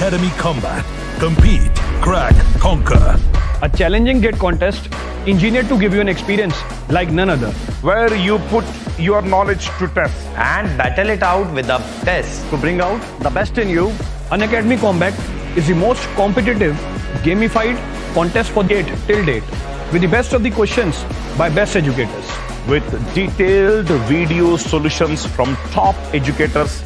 Unacademy Combat. Compete, crack, conquer. A challenging GATE contest engineered to give you an experience like none other, where you put your knowledge to test and battle it out with a test to bring out the best in you. Unacademy Combat is the most competitive, gamified contest for GATE till date, with the best of the questions by best educators, with detailed video solutions from top educators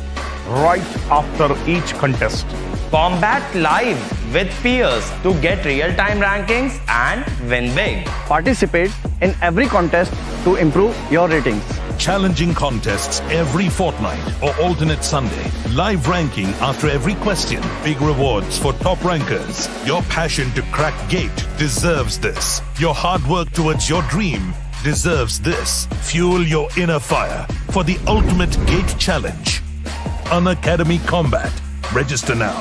right after each contest. Combat live with peers to get real-time rankings and win big. Participate in every contest to improve your ratings. Challenging contests every fortnight or alternate Sunday. Live ranking after every question. Big rewards for top rankers. Your passion to crack GATE deserves this. Your hard work towards your dream deserves this. Fuel your inner fire for the ultimate GATE challenge. Unacademy Combat. Register now.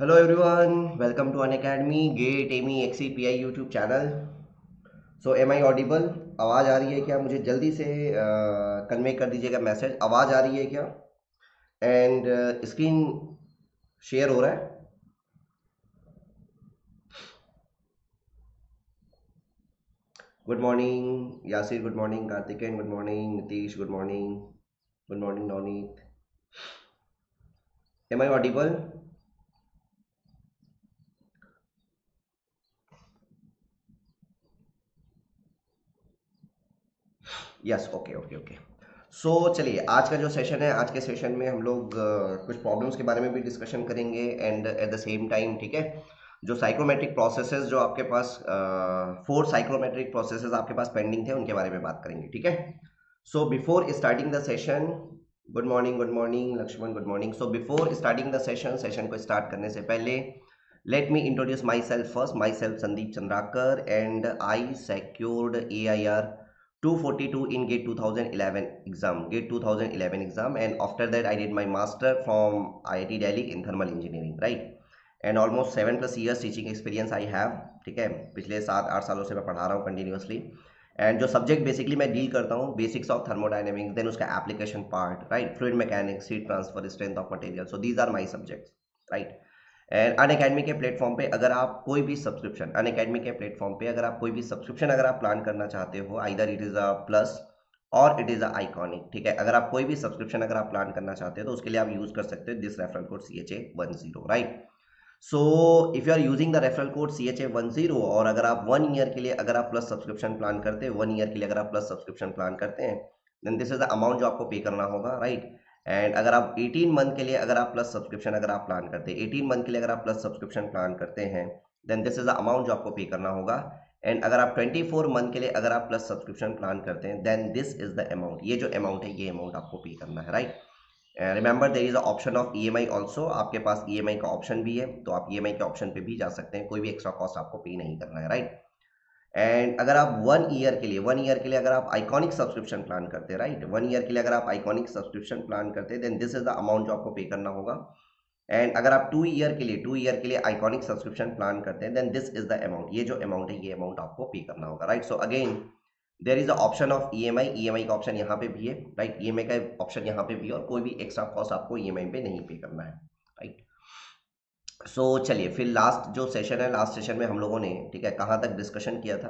Hello everyone, welcome to Unacademy GATE AMI XCPI YouTube channel. So am I audible? आवाज़ आ रही है क्या? मुझे जल्दी से convey कर दीजिएगा मैसेज. आवाज़ आ रही है क्या? एंड स्क्रीन शेयर हो रहा है? Good morning Yasir, good morning Karthik, and good morning Nitish, good morning Navneet. Am I audible? Yes, okay okay okay. So चलिए, आज का जो सेशन है, आज के सेशन में हम लोग कुछ प्रॉब्लम्स के बारे में भी डिस्कशन करेंगे and at the same time, ठीक है, जो साइक्रोमेट्रिक प्रोसेसेस, जो आपके पास 4 साइक्रोमेट्रिक प्रोसेसेस आपके पास पेंडिंग थे, उनके बारे में बात करेंगे, ठीक है. So before starting the session, good morning Lakshman, good morning. So before starting the session, session को स्टार्ट करने से पहले Let me introduce myself first. Myself Sandeep Chandrakar and I secured AIR 242 in GATE 2011 exam, and after that I did my master from IIT Delhi in thermal engineering, right? And almost 7+ years teaching experience I have, ठीक है. पिछले 7-8 सालों से मैं पढ़ा रहा हूँ continuously. And जो सब्जेक्ट बेसिकली मैं डील करता हूँ, बेसिक्स ऑफ थर्मोडाइनमिक्स, देन उसका application part, right, fluid mechanics, heat transfer, strength of material. So these are my subjects, right. And Unacademy के प्लेटफॉर्म पे अगर आप कोई भी सब्सक्रिप्शन, अनअकैडमी के प्लेटफॉर्म पे अगर आप कोई भी सब्सक्रिप्शन अगर आप प्लान करना चाहते हो, either it is a plus और इट इज अ आइकॉनिक, ठीक है। अगर आप कोई भी सब्सक्रिप्शन अगर आप प्लान करना चाहते हो तो उसके लिए आप यूज कर सकते हो this referral code CHA10, right. So if you are using the referral code CHA10 और अगर आप 1 ईयर के लिए अगर आप प्लस सब्सक्रिप्शन प्लान करते हैं, 1 ईयर के लिए अगर आप प्लस सब्सक्रिप्शन प्लान करते हैं, then this is the amount जो आपको पे करना होगा, राइट। एंड अगर आप 18 मंथ के लिए अगर आप प्लस सब्सक्रिप्शन अगर आप प्लान करते हैं, 18 मंथ के लिए अगर आप प्लस सब्सक्रिप्शन प्लान करते हैं, then this is the amount जो आपको पे करना होगा। एंड अगर आप 24 मंथ के लिए अगर आप प्लस सब्सक्रिप्शन प्लान करते हैं, then this is the amount, ये जो अमाउंट है ये अमाउंट आपको पे करना है, right. Remember there is a option of EMI also, आपके पास EMI का ऑप्शन भी है तो आप EMI के ऑप्शन पे भी जा सकते हैं, कोई भी एक्स्ट्रा कॉस्ट आपको पे नहीं करना है, राइट। एंड अगर आप 1 ईयर के लिए, 1 ईयर के लिए अगर आप आइकॉनिक सब्सक्रिप्शन प्लान करते हैं, राइट, 1 ईयर के लिए अगर आप आइकॉनिक सब्सक्रिप्शन प्लान करते हैं, then this is the amount जो आपको पे करना होगा। एंड अगर आप 2 ईयर के लिए, 2 ईयर के लिए आइकॉनिक सब्सक्रिप्शन प्लान करते हैं, then this is the amount, ये जो अमाउंट है ये अमाउंट आपको पे करना होगा, right. So again there is a option of EMI का ऑप्शन यहाँ पे भी है, राइट, EMI का ऑप्शन यहाँ पे भी है और कोई भी एक्स्ट्रा कॉस्ट आपको EMI पे नहीं पे करना है, राइट। सो चलिए फिर लास्ट जो सेशन है, लास्ट सेशन में हम लोगों ने, ठीक है, कहाँ तक डिस्कशन किया था,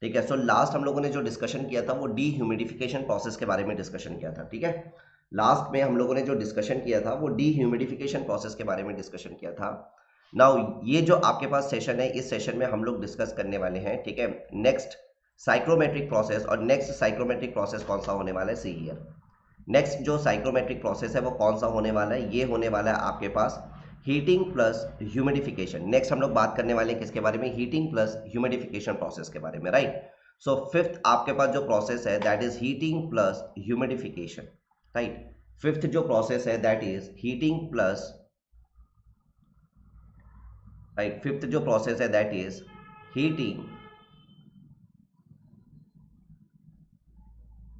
ठीक है। सो लास्ट हम लोगों ने जो डिस्कशन किया था वो डीह्यूमिडिफिकेशन प्रोसेस के बारे में डिस्कशन किया था, ठीक है। लास्ट में हम लोगों ने जो डिस्कशन किया था वो डीह्यूमिडिफिकेशन प्रोसेस के बारे में डिस्कशन किया था। नाउ ये जो आपके पास सेशन है, इस सेशन में हम लोग डिस्कस करने वाले हैं, ठीक है, नेक्स्ट साइक्रोमेट्रिक प्रोसेस, और नेक्स्ट साइक्रोमेट्रिक प्रोसेस कौन सा होने वाला है, सी ईयर। नेक्स्ट जो साइक्रोमेट्रिक प्रोसेस है वो कौन सा होने वाला है, ये होने वाला है आपके पास हीटिंग प्लस ह्यूमिडिफिकेशन। नेक्स्ट हम लोग बात करने वाले हैं किसके बारे में, हीटिंग प्लस ह्यूमिडिफिकेशन प्रोसेस के बारे में, राइट। सो फिफ्थ आपके पास जो प्रोसेस है that is heating plus humidification, right. Fifth जो प्रोसेस है that is heating plus, right, fifth जो प्रोसेस है that is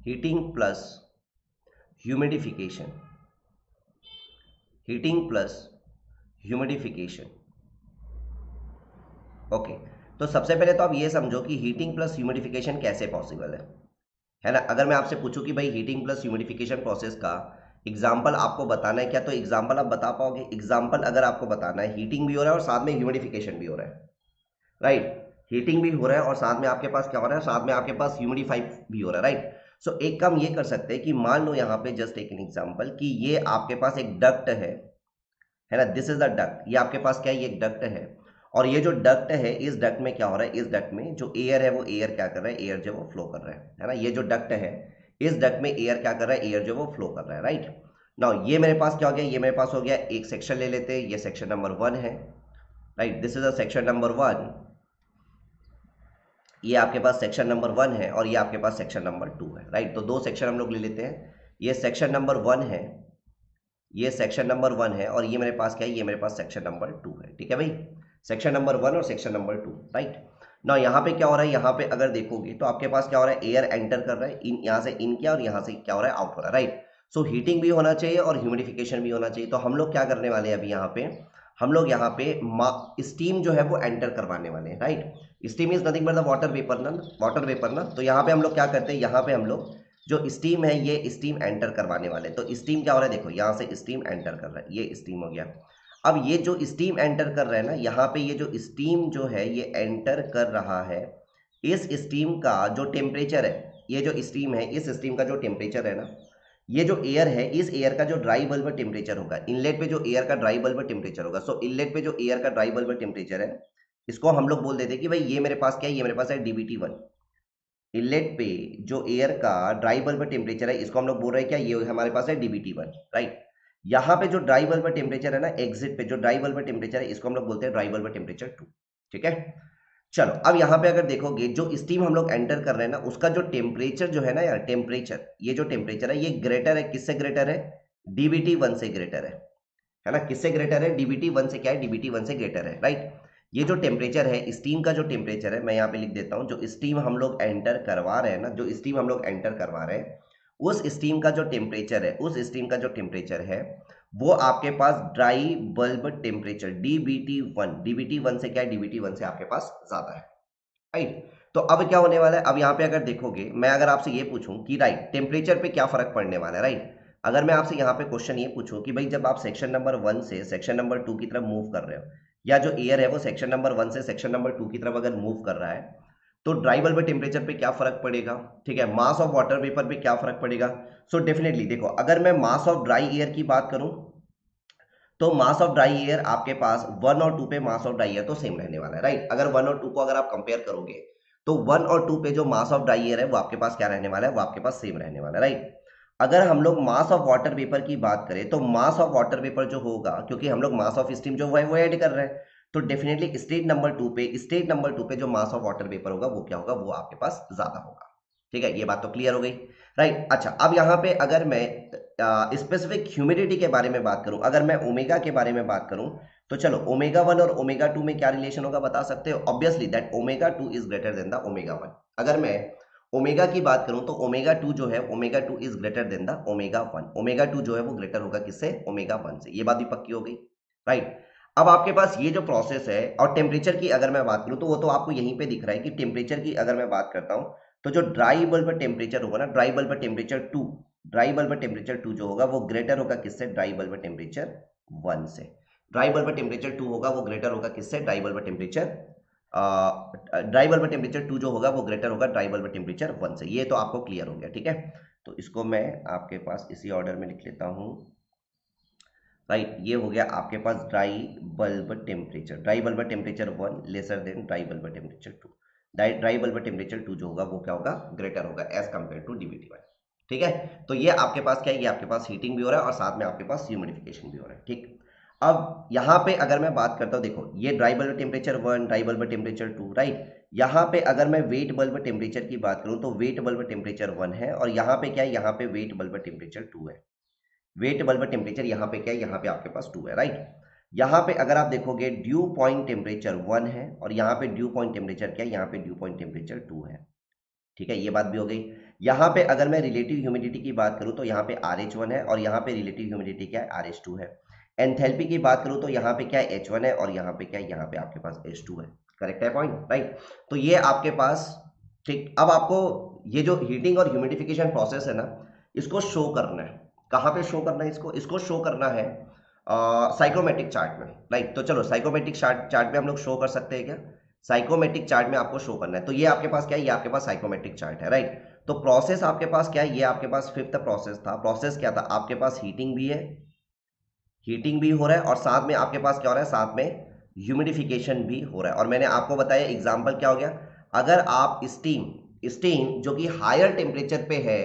heating plus humidification, okay. तो सबसे पहले तो आप ये समझो कि हीटिंग प्लस ह्यूमिडिफिकेशन कैसे पॉसिबल है ना। अगर मैं आपसे पूछूं कि भाई हीटिंग प्लस ह्यूमिडिफिकेशन प्रोसेस का एग्जाम्पल आपको बताना है क्या, तो एग्जाम्पल आप बता पाओगे? एग्जाम्पल अगर आपको बताना है, हीटिंग भी हो रहा है और साथ में ह्यूमिडिफिकेशन भी हो रहा है, राइट, हीटिंग भी हो रहा है और साथ में आपके पास क्या हो रहा है, साथ में आपके पास ह्यूमिडिफाई भी हो रहा है, राइट। सो एक काम ये कर सकते हैं कि मान लो यहाँ पे जस्ट एक एग्जांपल कि ये आपके पास एक डक्ट है ना, दिस इज द डक्ट, ये आपके पास क्या है, ये एक डक्ट है, और ये जो डक्ट है इस डक्ट में क्या हो रहा है, इस डक्ट में जो एयर है वो एयर क्या कर रहा है, एयर जो वो फ्लो कर रहा है ना, ये जो डक्ट है इस डक्ट में एयर क्या कर रहा है, एयर जो वो फ्लो कर रहा है, राइट। नाउ ये मेरे पास क्या हो गया, ये मेरे पास हो गया एक सेक्शन ले लेते हैं, ये सेक्शन नंबर 1 है, right, this is a section number 1, ये आपके पास सेक्शन नंबर 1 है और ये आपके पास सेक्शन नंबर 2 है, राइट। तो दो सेक्शन हम लोग ले लेते हैं, ये सेक्शन नंबर 1 है, ये सेक्शन नंबर 1 है और ये मेरे पास क्या है, ये मेरे पास सेक्शन नंबर 2 है, ठीक है भाई, सेक्शन नंबर 1 और सेक्शन नंबर 2, राइट। नाउ यहाँ पे क्या हो रहा है, यहाँ पे अगर देखोगे तो आपके पास क्या हो रहा है, एयर एंटर कर रहा है, इन यहाँ से इन क्या और यहाँ से क्या हो रहा है, आउट हो रहा है, राइट। सो हीटिंग भी होना चाहिए और ह्यूमिडिफिकेशन भी होना चाहिए। तो हम लोग क्या करने वाले हैं अभी यहाँ पे, हम लोग यहाँ पे स्टीम जो है वो एंटर करवाने वाले हैं, right. Steam is nothing but the water vapour ना, तो यहाँ पे हम लोग क्या करते हैं, यहाँ पे हम लोग जो स्टीम है ये स्टीम एंटर करवाने वाले हैं। तो स्टीम क्या हो रहा है, देखो यहाँ से स्टीम एंटर कर रहा है, ये स्टीम हो गया। अब ये जो स्टीम एंटर कर रहा है ना, यहाँ पे ये जो स्टीम जो है ये एंटर कर रहा है, इस स्टीम का जो टेम्परेचर है, ये जो स्टीम है इस स्टीम का जो टेम्परेचर है ना, ये जो एयर है इस एयर का जो ड्राई बल्ब टेम्परेचर होगा, इनलेट पे जो एयर का ड्राई बल्ब टेम्परेचर होगा, सो इनलेट पे जो एयर का ड्राई बल्ब टेम्परेचर है इसको हम लोग बोल देते हैं कि भाई ये मेरे पास क्या है, ये मेरे पास है DBT1। इनलेट पे जो एयर का ड्राई बल्ब टेम्परेचर है इसको हम लोग बोल रहे हैं क्या, ये हमारे पास है DBT1, राइट। यहाँ पे जो ड्राई बल्ब टेम्परेचर है ना, एग्जिट पे जो ड्राई बल्ब टेम्परेचर है इसको हम लोग बोलते हैं ड्राई बल्ब टेम्परेचर 2, ठीक है। चलो अब यहाँ पे अगर देखोगे जो स्टीम हम लोग एंटर कर रहे हैं ना, उसका जो टेम्परेचर जो है ना यार, टेम्परेचर ये जो टेम्परेचर है ये ग्रेटर है, किससे ग्रेटर है, DBT1 से ग्रेटर है ना, किससे ग्रेटर है, DBT1 से क्या है, DBT1 से ग्रेटर है, राइट। ये जो टेम्परेचर है स्टीम का जो टेम्परेचर है, मैं यहाँ पे लिख देता हूँ, जो स्टीम हम लोग एंटर करवा रहे हैं ना, जो स्टीम हम लोग एंटर करवा रहे हैं उस स्टीम का जो टेम्परेचर है, उस स्टीम का जो टेम्परेचर है वो आपके पास ड्राई बल्ब टेम्परेचर DBT1 से क्या है, DBT1 से आपके पास ज्यादा है, राइट। तो अब क्या होने वाला है, अब यहाँ पे अगर देखोगे, मैं अगर आपसे ये पूछूं कि राइट टेम्परेचर पे क्या फर्क पड़ने वाला है, राइट, अगर मैं आपसे यहाँ पे क्वेश्चन ये पूछूं कि भाई जब आप सेक्शन नंबर 1 से सेक्शन नंबर 2 की तरफ मूव कर रहे हो, या जो एयर है वो सेक्शन नंबर 1 से सेक्शन नंबर 2 की तरफ अगर मूव कर रहा है, तो ड्राई बल्ब टेम्परेचर पे क्या फर्क पड़ेगा, ठीक है, मास ऑफ वाटर वेपर पे क्या फर्क पड़ेगा। सो डेफिनेटली देखो, अगर मैं मास ऑफ ड्राई एयर की बात करूं तो मास ऑफ ड्राई एयर आपके पास 1 और 2 पे मास ऑफ ड्राई एयर तो सेम रहने वाला है, राइट। अगर 1 और 2 को अगर आप कंपेयर करोगे तो 1 और 2 पे जो मास ऑफ ड्राई एयर है वो आपके पास क्या रहने वाला है, वो आपके पास सेम रहने वाला है, राइट। अगर हम लोग मास ऑफ वाटर वेपर की बात करें तो मास ऑफ वाटर वेपर जो होगा, क्योंकि हम लोग मास ऑफ स्टीम जो है वो ऐड कर रहे हैं, तो डेफिनेटली स्टेट नंबर 2 पे जो मास ऑफ वाटर वेपर होगा वो क्या होगा, वो आपके पास ज्यादा होगा, ठीक है। ये बात तो क्लियर हो गई, राइट। अच्छा, अब यहाँ पे अगर मैं स्पेसिफिक ह्यूमिडिटी के बारे में बात करूं, अगर मैं ओमेगा के बारे में बात करूं तो चलो ओमेगा 1 और ओमेगा 2 में क्या रिलेशन होगा बता सकते हो। Obviously that omega 2 is greater than the omega 1। अगर मैं ओमेगा की बात करूं तो ओमेगा 2 जो है, omega 2 is greater than the omega 1। Omega 2 जो है वो ग्रेटर होगा किससे, ओमेगा 1 से। ये बात भी पक्की हो गई, राइट। अब आपके पास ये जो प्रोसेस है, और टेम्परेचर की अगर मैं बात करूं तो वो तो आपको यहीं पे दिख रहा है कि टेम्परेचर की अगर मैं बात करता हूं तो जो ड्राई बल्ब टेम्परेचर होगा ना, ड्राई बल्ब टेम्परेचर 2 जो होगा वो ग्रेटर होगा किससे, ड्राई बल्ब टेम्परेचर 1 से। ड्राई बल्ब टेम्परेचर 2 होगा वो ग्रेटर होगा किससे, ड्राई बल्ब टेम्परेचर 2 जो होगा वो ग्रेटर होगा ड्राई बल्ब टेम्परेचर 1 से। ये तो आपको क्लियर हो गया, ठीक है। तो इसको मैं आपके पास इसी ऑर्डर में लिख लेता हूँ, राइट। ये हो गया आपके पास dry bulb temperature 1 lesser than dry bulb temperature 2। Dry bulb temperature 2 जो होगा वो क्या होगा, ग्रेटर होगा एज कम्पेयर टू DBT 1, ठीक है। तो ये आपके पास क्या है, ये आपके पास हीटिंग भी हो रहा है और साथ में आपके पास ह्यूमिडिफिकेशन भी हो रहा है, ठीक। अब यहाँ पे अगर मैं बात करता हूँ, देखो ये dry bulb temperature 1, dry bulb temperature 2, right. यहाँ पे अगर मैं वेट बल्ब टेम्परेचर की बात करूँ तो वेट बल्ब टेम्परेचर 1 है, और यहाँ पे क्या है, यहाँ पे वेट बल्ब टेम्परेचर 2 है। वेट बल्ब टेम्परेचर यहाँ पे क्या है, यहाँ पे आपके पास 2 है, राइट। यहाँ पे अगर आप देखोगे ड्यू पॉइंट टेम्परेचर 1 है, और यहाँ पे ड्यू पॉइंट टेम्परेचर क्या है, यहाँ पे ड्यू पॉइंट टेम्परेचर 2 है, ठीक है। ये बात भी हो गई। यहाँ पे अगर मैं रिलेटिव ह्यूमिडिटी की बात करूँ तो यहाँ पे RH1 है, और यहाँ पे रिलेटिव ह्यूमिडिटी क्या है, RH2 है। एंथैल्पी की बात करूँ तो यहाँ पे क्या है, H1 है, और यहाँ पे क्या है, यहाँ पे आपके पास H2 है, करेक्ट है पॉइंट, राइट। तो ये आपके पास, ठीक। अब आपको ये जो हीटिंग और ह्यूमिडिफिकेशन प्रोसेस है ना, इसको शो करना है। कहाँ पे शो करना है इसको, इसको शो करना है साइक्रोमेट्रिक चार्ट में, राइट। तो चलो साइक्रोमेट्रिक चार्ट में हम लोग शो कर सकते हैं क्या, साइकोमेट्रिक चार्ट में आपको शो करना है। तो ये आपके पास क्या है, ये आपके पास साइकोमेट्रिक चार्ट है, राइट। तो प्रोसेस आपके पास क्या है, ये आपके पास 5th प्रोसेस था। प्रोसेस क्या था, आपके पास हीटिंग भी है, हीटिंग भी हो रहा है, और साथ में आपके पास क्या हो रहा है, साथ में ह्यूमिडिफिकेशन भी हो रहा है। और मैंने आपको बताया एग्जाम्पल क्या हो गया, अगर आप स्टीम जो कि हायर टेम्परेचर पे है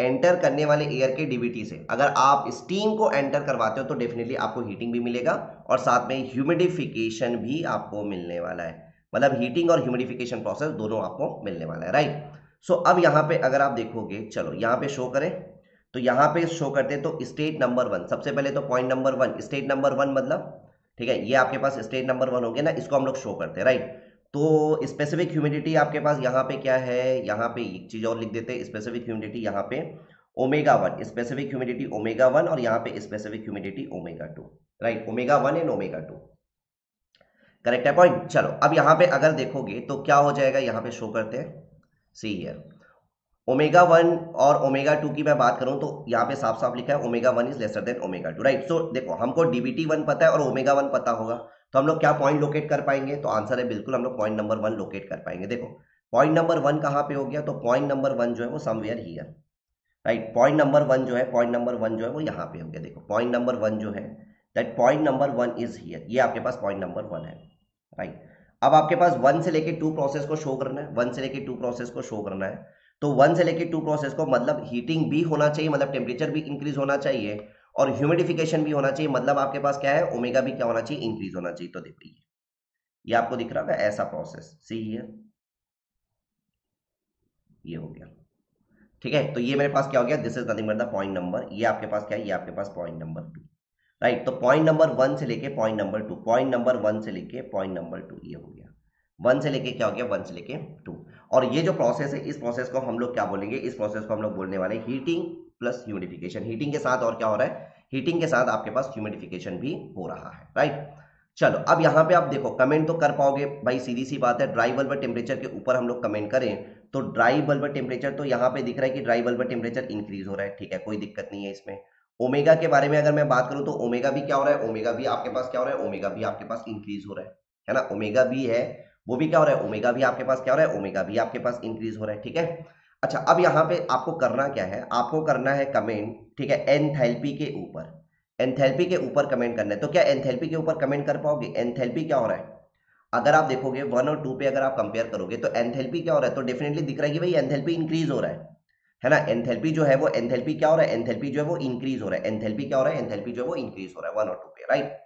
एंटर करने वाले एयर के DBT से, अगर आप स्टीम को एंटर करवाते हो तो डेफिनेटली आपको हीटिंग भी मिलेगा और साथ में ह्यूमिडिफिकेशन भी आपको मिलने वाला है। मतलब हीटिंग और ह्यूमिडिफिकेशन प्रोसेस दोनों आपको मिलने वाला है, राइट। सो अब यहाँ पे अगर आप देखोगे, चलो यहाँ पे शो करें तो यहाँ पे शो करते हैं तो स्टेट नंबर 1, सबसे पहले तो पॉइंट नंबर 1, स्टेट नंबर 1 मतलब, ठीक है, ये आपके पास स्टेट नंबर 1 हो गया ना, इसको हम लोग शो करते हैं, राइट। तो स्पेसिफिक ह्यूमिडिटी आपके पास यहाँ पे क्या है, यहाँ पे एक चीज और लिख देते हैं, स्पेसिफिक ह्यूमिडिटी यहाँ पे ओमेगा 1, स्पेसिफिक ह्यूमिडिटी ओमेगा 1, और यहाँ पे specific humidity omega 2, right. Omega 1 and omega 2, correct है पॉइंट। चलो अब यहाँ पे अगर देखोगे तो क्या हो जाएगा, यहाँ पे शो करते हैं, सी हियर ओमेगा 1 और ओमेगा 2 की मैं बात करूं तो यहाँ पे साफ साफ लिखा है omega 1 is lesser than omega 2, right. So देखो हमको DBT 1 पता है और ओमेगा 1 पता होगा तो हम लोग क्या पॉइंट लोकेट कर पाएंगे, तो आंसर है बिल्कुल हम लोग पॉइंट नंबर 1 लोकेट कर पाएंगे। देखो पॉइंट नंबर 1 कहाँ पे हो गया, तो पॉइंट नंबर 1 जो है वो somewhere here, right. Point number 1 जो है वो यहाँ पे हो गया। देखो पॉइंट नंबर 1 जो है, that point number 1 is here, ये आपके पास पॉइंट नंबर 1 है, राइट। अब आपके पास 1 से लेके 2 प्रोसेस को शो करना है, 1 से लेके 2 प्रोसेस को शो करना है। तो 1 से लेके 2 प्रोसेस को मतलब हीटिंग भी होना चाहिए, मतलब टेम्परेचर भी इंक्रीज होना चाहिए, और ह्यूमिडिफिकेशन भी होना चाहिए, मतलब आपके पास क्या है, ओमेगा भी क्या होना चाहिए, इंक्रीज होना चाहिए। तो देखो ये आपको दिख रहा है ऐसा प्रोसेस, सी हियर, ये हो गया, ठीक है। तो ये मेरे पास क्या हो गया, this is nothing but the point number, ये आपके पास क्या है, ये आपके पास पॉइंट नंबर 2, राइट। तो पॉइंट नंबर 1 से लेके पॉइंट नंबर 2, पॉइंट नंबर 1 से लेके पॉइंट नंबर 2, ये हो गया। 1 से लेके 2, और ये जो प्रोसेस है इस प्रोसेस को हम लोग क्या बोलेंगे, इस प्रोसेस को हम लोग बोलने वाले हीटिंग प्लस ह्यूमिडिफिकेशन। हीटिंग के साथ और क्या हो रहा है, हीटिंग के साथ आपके पास ह्यूमिडिफिकेशन भी हो रहा है, राइट। चलो अब यहाँ पे आप देखो, कमेंट तो कर पाओगे भाई, सीधी सी बात है। ड्राई बल्ब टेम्परेचर के ऊपर हम लोग कमेंट करें तो ड्राई बल्ब टेम्परेचर, तो यहाँ पे दिख रहा है कि ड्राई बल्ब टेम्परेचर इंक्रीज हो रहा है, ठीक है, कोई दिक्कत नहीं है इसमें। ओमेगा के बारे में अगर मैं बात करूं तो ओमेगा भी क्या हो रहा है, ओमेगा भी आपके पास क्या हो रहा है, ओमेगा भी आपके पास इंक्रीज हो रहा है ना, ओमेगा भी है वो भी क्या हो रहा है, ओमेगा भी आपके पास क्या हो रहा है, ओमेगा भी आपके पास इंक्रीज हो रहा है। ठीक है, अच्छा अब यहाँ पे आपको करना क्या है, आपको करना है कमेंट, ठीक है, एंथैल्पी के ऊपर, एंथैल्पी के ऊपर कमेंट करना है। तो क्या एंथैल्पी के ऊपर कमेंट कर पाओगे? एंथैल्पी क्या हो रहा है, अगर आप देखोगे 1 और 2 पे अगर आप कंपेयर करोगे तो एंथैल्पी क्या हो रहा है, तो डेफिनेटली दिख रहा है कि भाई एंथैल्पी इंक्रीज हो रहा है ना। एंथैल्पी जो है वो, एंथैल्पी क्या हो रहा है, एंथैल्पी जो है वो इंक्रीज हो रहा है। एंथैल्पी क्या हो रहा है, एंथैल्पी जो है वो इंक्रीज हो रहा है 1 और 2 पे, राइट।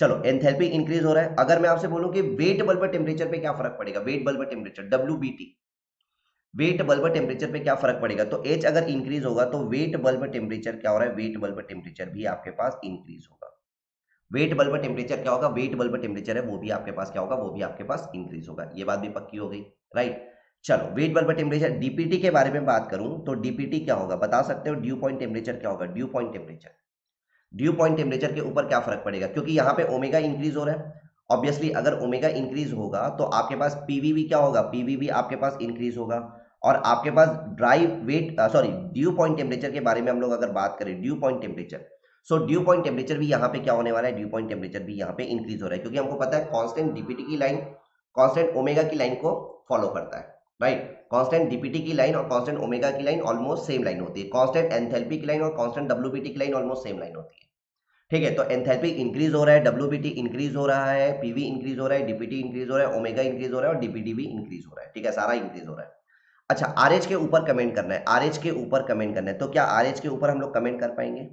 चलो एंथैल्पी इंक्रीज हो रहा है। अगर मैं आपसे बोलूं कि वेट बल्ब टेम्परेचर पे क्या फर्क पड़ेगा, wet bulb temperature WBT, wet bulb temperature पे क्या फर्क पड़ेगा, तो H अगर इंक्रीज होगा तो वेट बल्ब टेम्परेचर क्या हो रहा है, वेट बल्ब टेम्परेचर भी आपके पास इंक्रीज होगा। वेट बल्ब टेम्परेचर क्या होगा, वेट बल्ब टेम्परेचर है वो भी आपके पास क्या होगा, वो भी आपके पास इंक्रीज होगा। ये बात भी पक्की हो गई, राइट। चलो वेट बल्ब टेम्परेचर, डीपीटी के बारे में बात करूं तो डीपीटी क्या होगा बता सकते हो, ड्यू पॉइंट टेम्परेचर क्या होगा, dew point temperature, dew point temperature के ऊपर क्या फर्क पड़ेगा, क्योंकि यहाँ पे ओमेगा इंक्रीज हो रहा है। ऑब्वियसली अगर ओमेगा इंक्रीज होगा तो आपके पास पीवी भी क्या होगा, पीवी भी आपके पास इंक्रीज होगा। और आपके पास dry wet, sorry dew point temperature के बारे में हम लोग अगर बात करें, dew point temperature, so dew point temperature भी यहाँ पे क्या होने वाला है, ड्यू पॉइंट टेम्परेचर भी यहाँ पे इंक्रीज हो रहा है, क्योंकि हमको पता है कॉन्स्टेंट डीपीटी की लाइन कॉन्स्टेंट ओमेगा की लाइन को फॉलो करता है, राइट। कांस्टेंट डीपीटी की लाइन और कांस्टेंट ओमेगा की लाइन ऑलमोस्ट सेम लाइन होती है, कांस्टेंट एंथैल्पी की लाइन और कांस्टेंट डब्ल्यूबीटी की लाइन ऑलमोस्ट सेम लाइन होती है, ठीक है। तो एंथैल्पी इंक्रीज हो रहा है, डब्ल्यूबीटी इंक्रीज हो रहा है, पीवी इंक्रीज हो रहा है, डीपीटी इंक्रीज हो रहा है, ओमेगा इंक्रीज हो रहा है और डीपीटी भी इंक्रीज हो रहा है, ठीक है, सारा इंक्रीज हो रहा है। अच्छा आरएच के ऊपर कमेंट करना है, आरएच के ऊपर कमेंट करना है, तो क्या आरएच के ऊपर हम लोग कमेंट कर पाएंगे?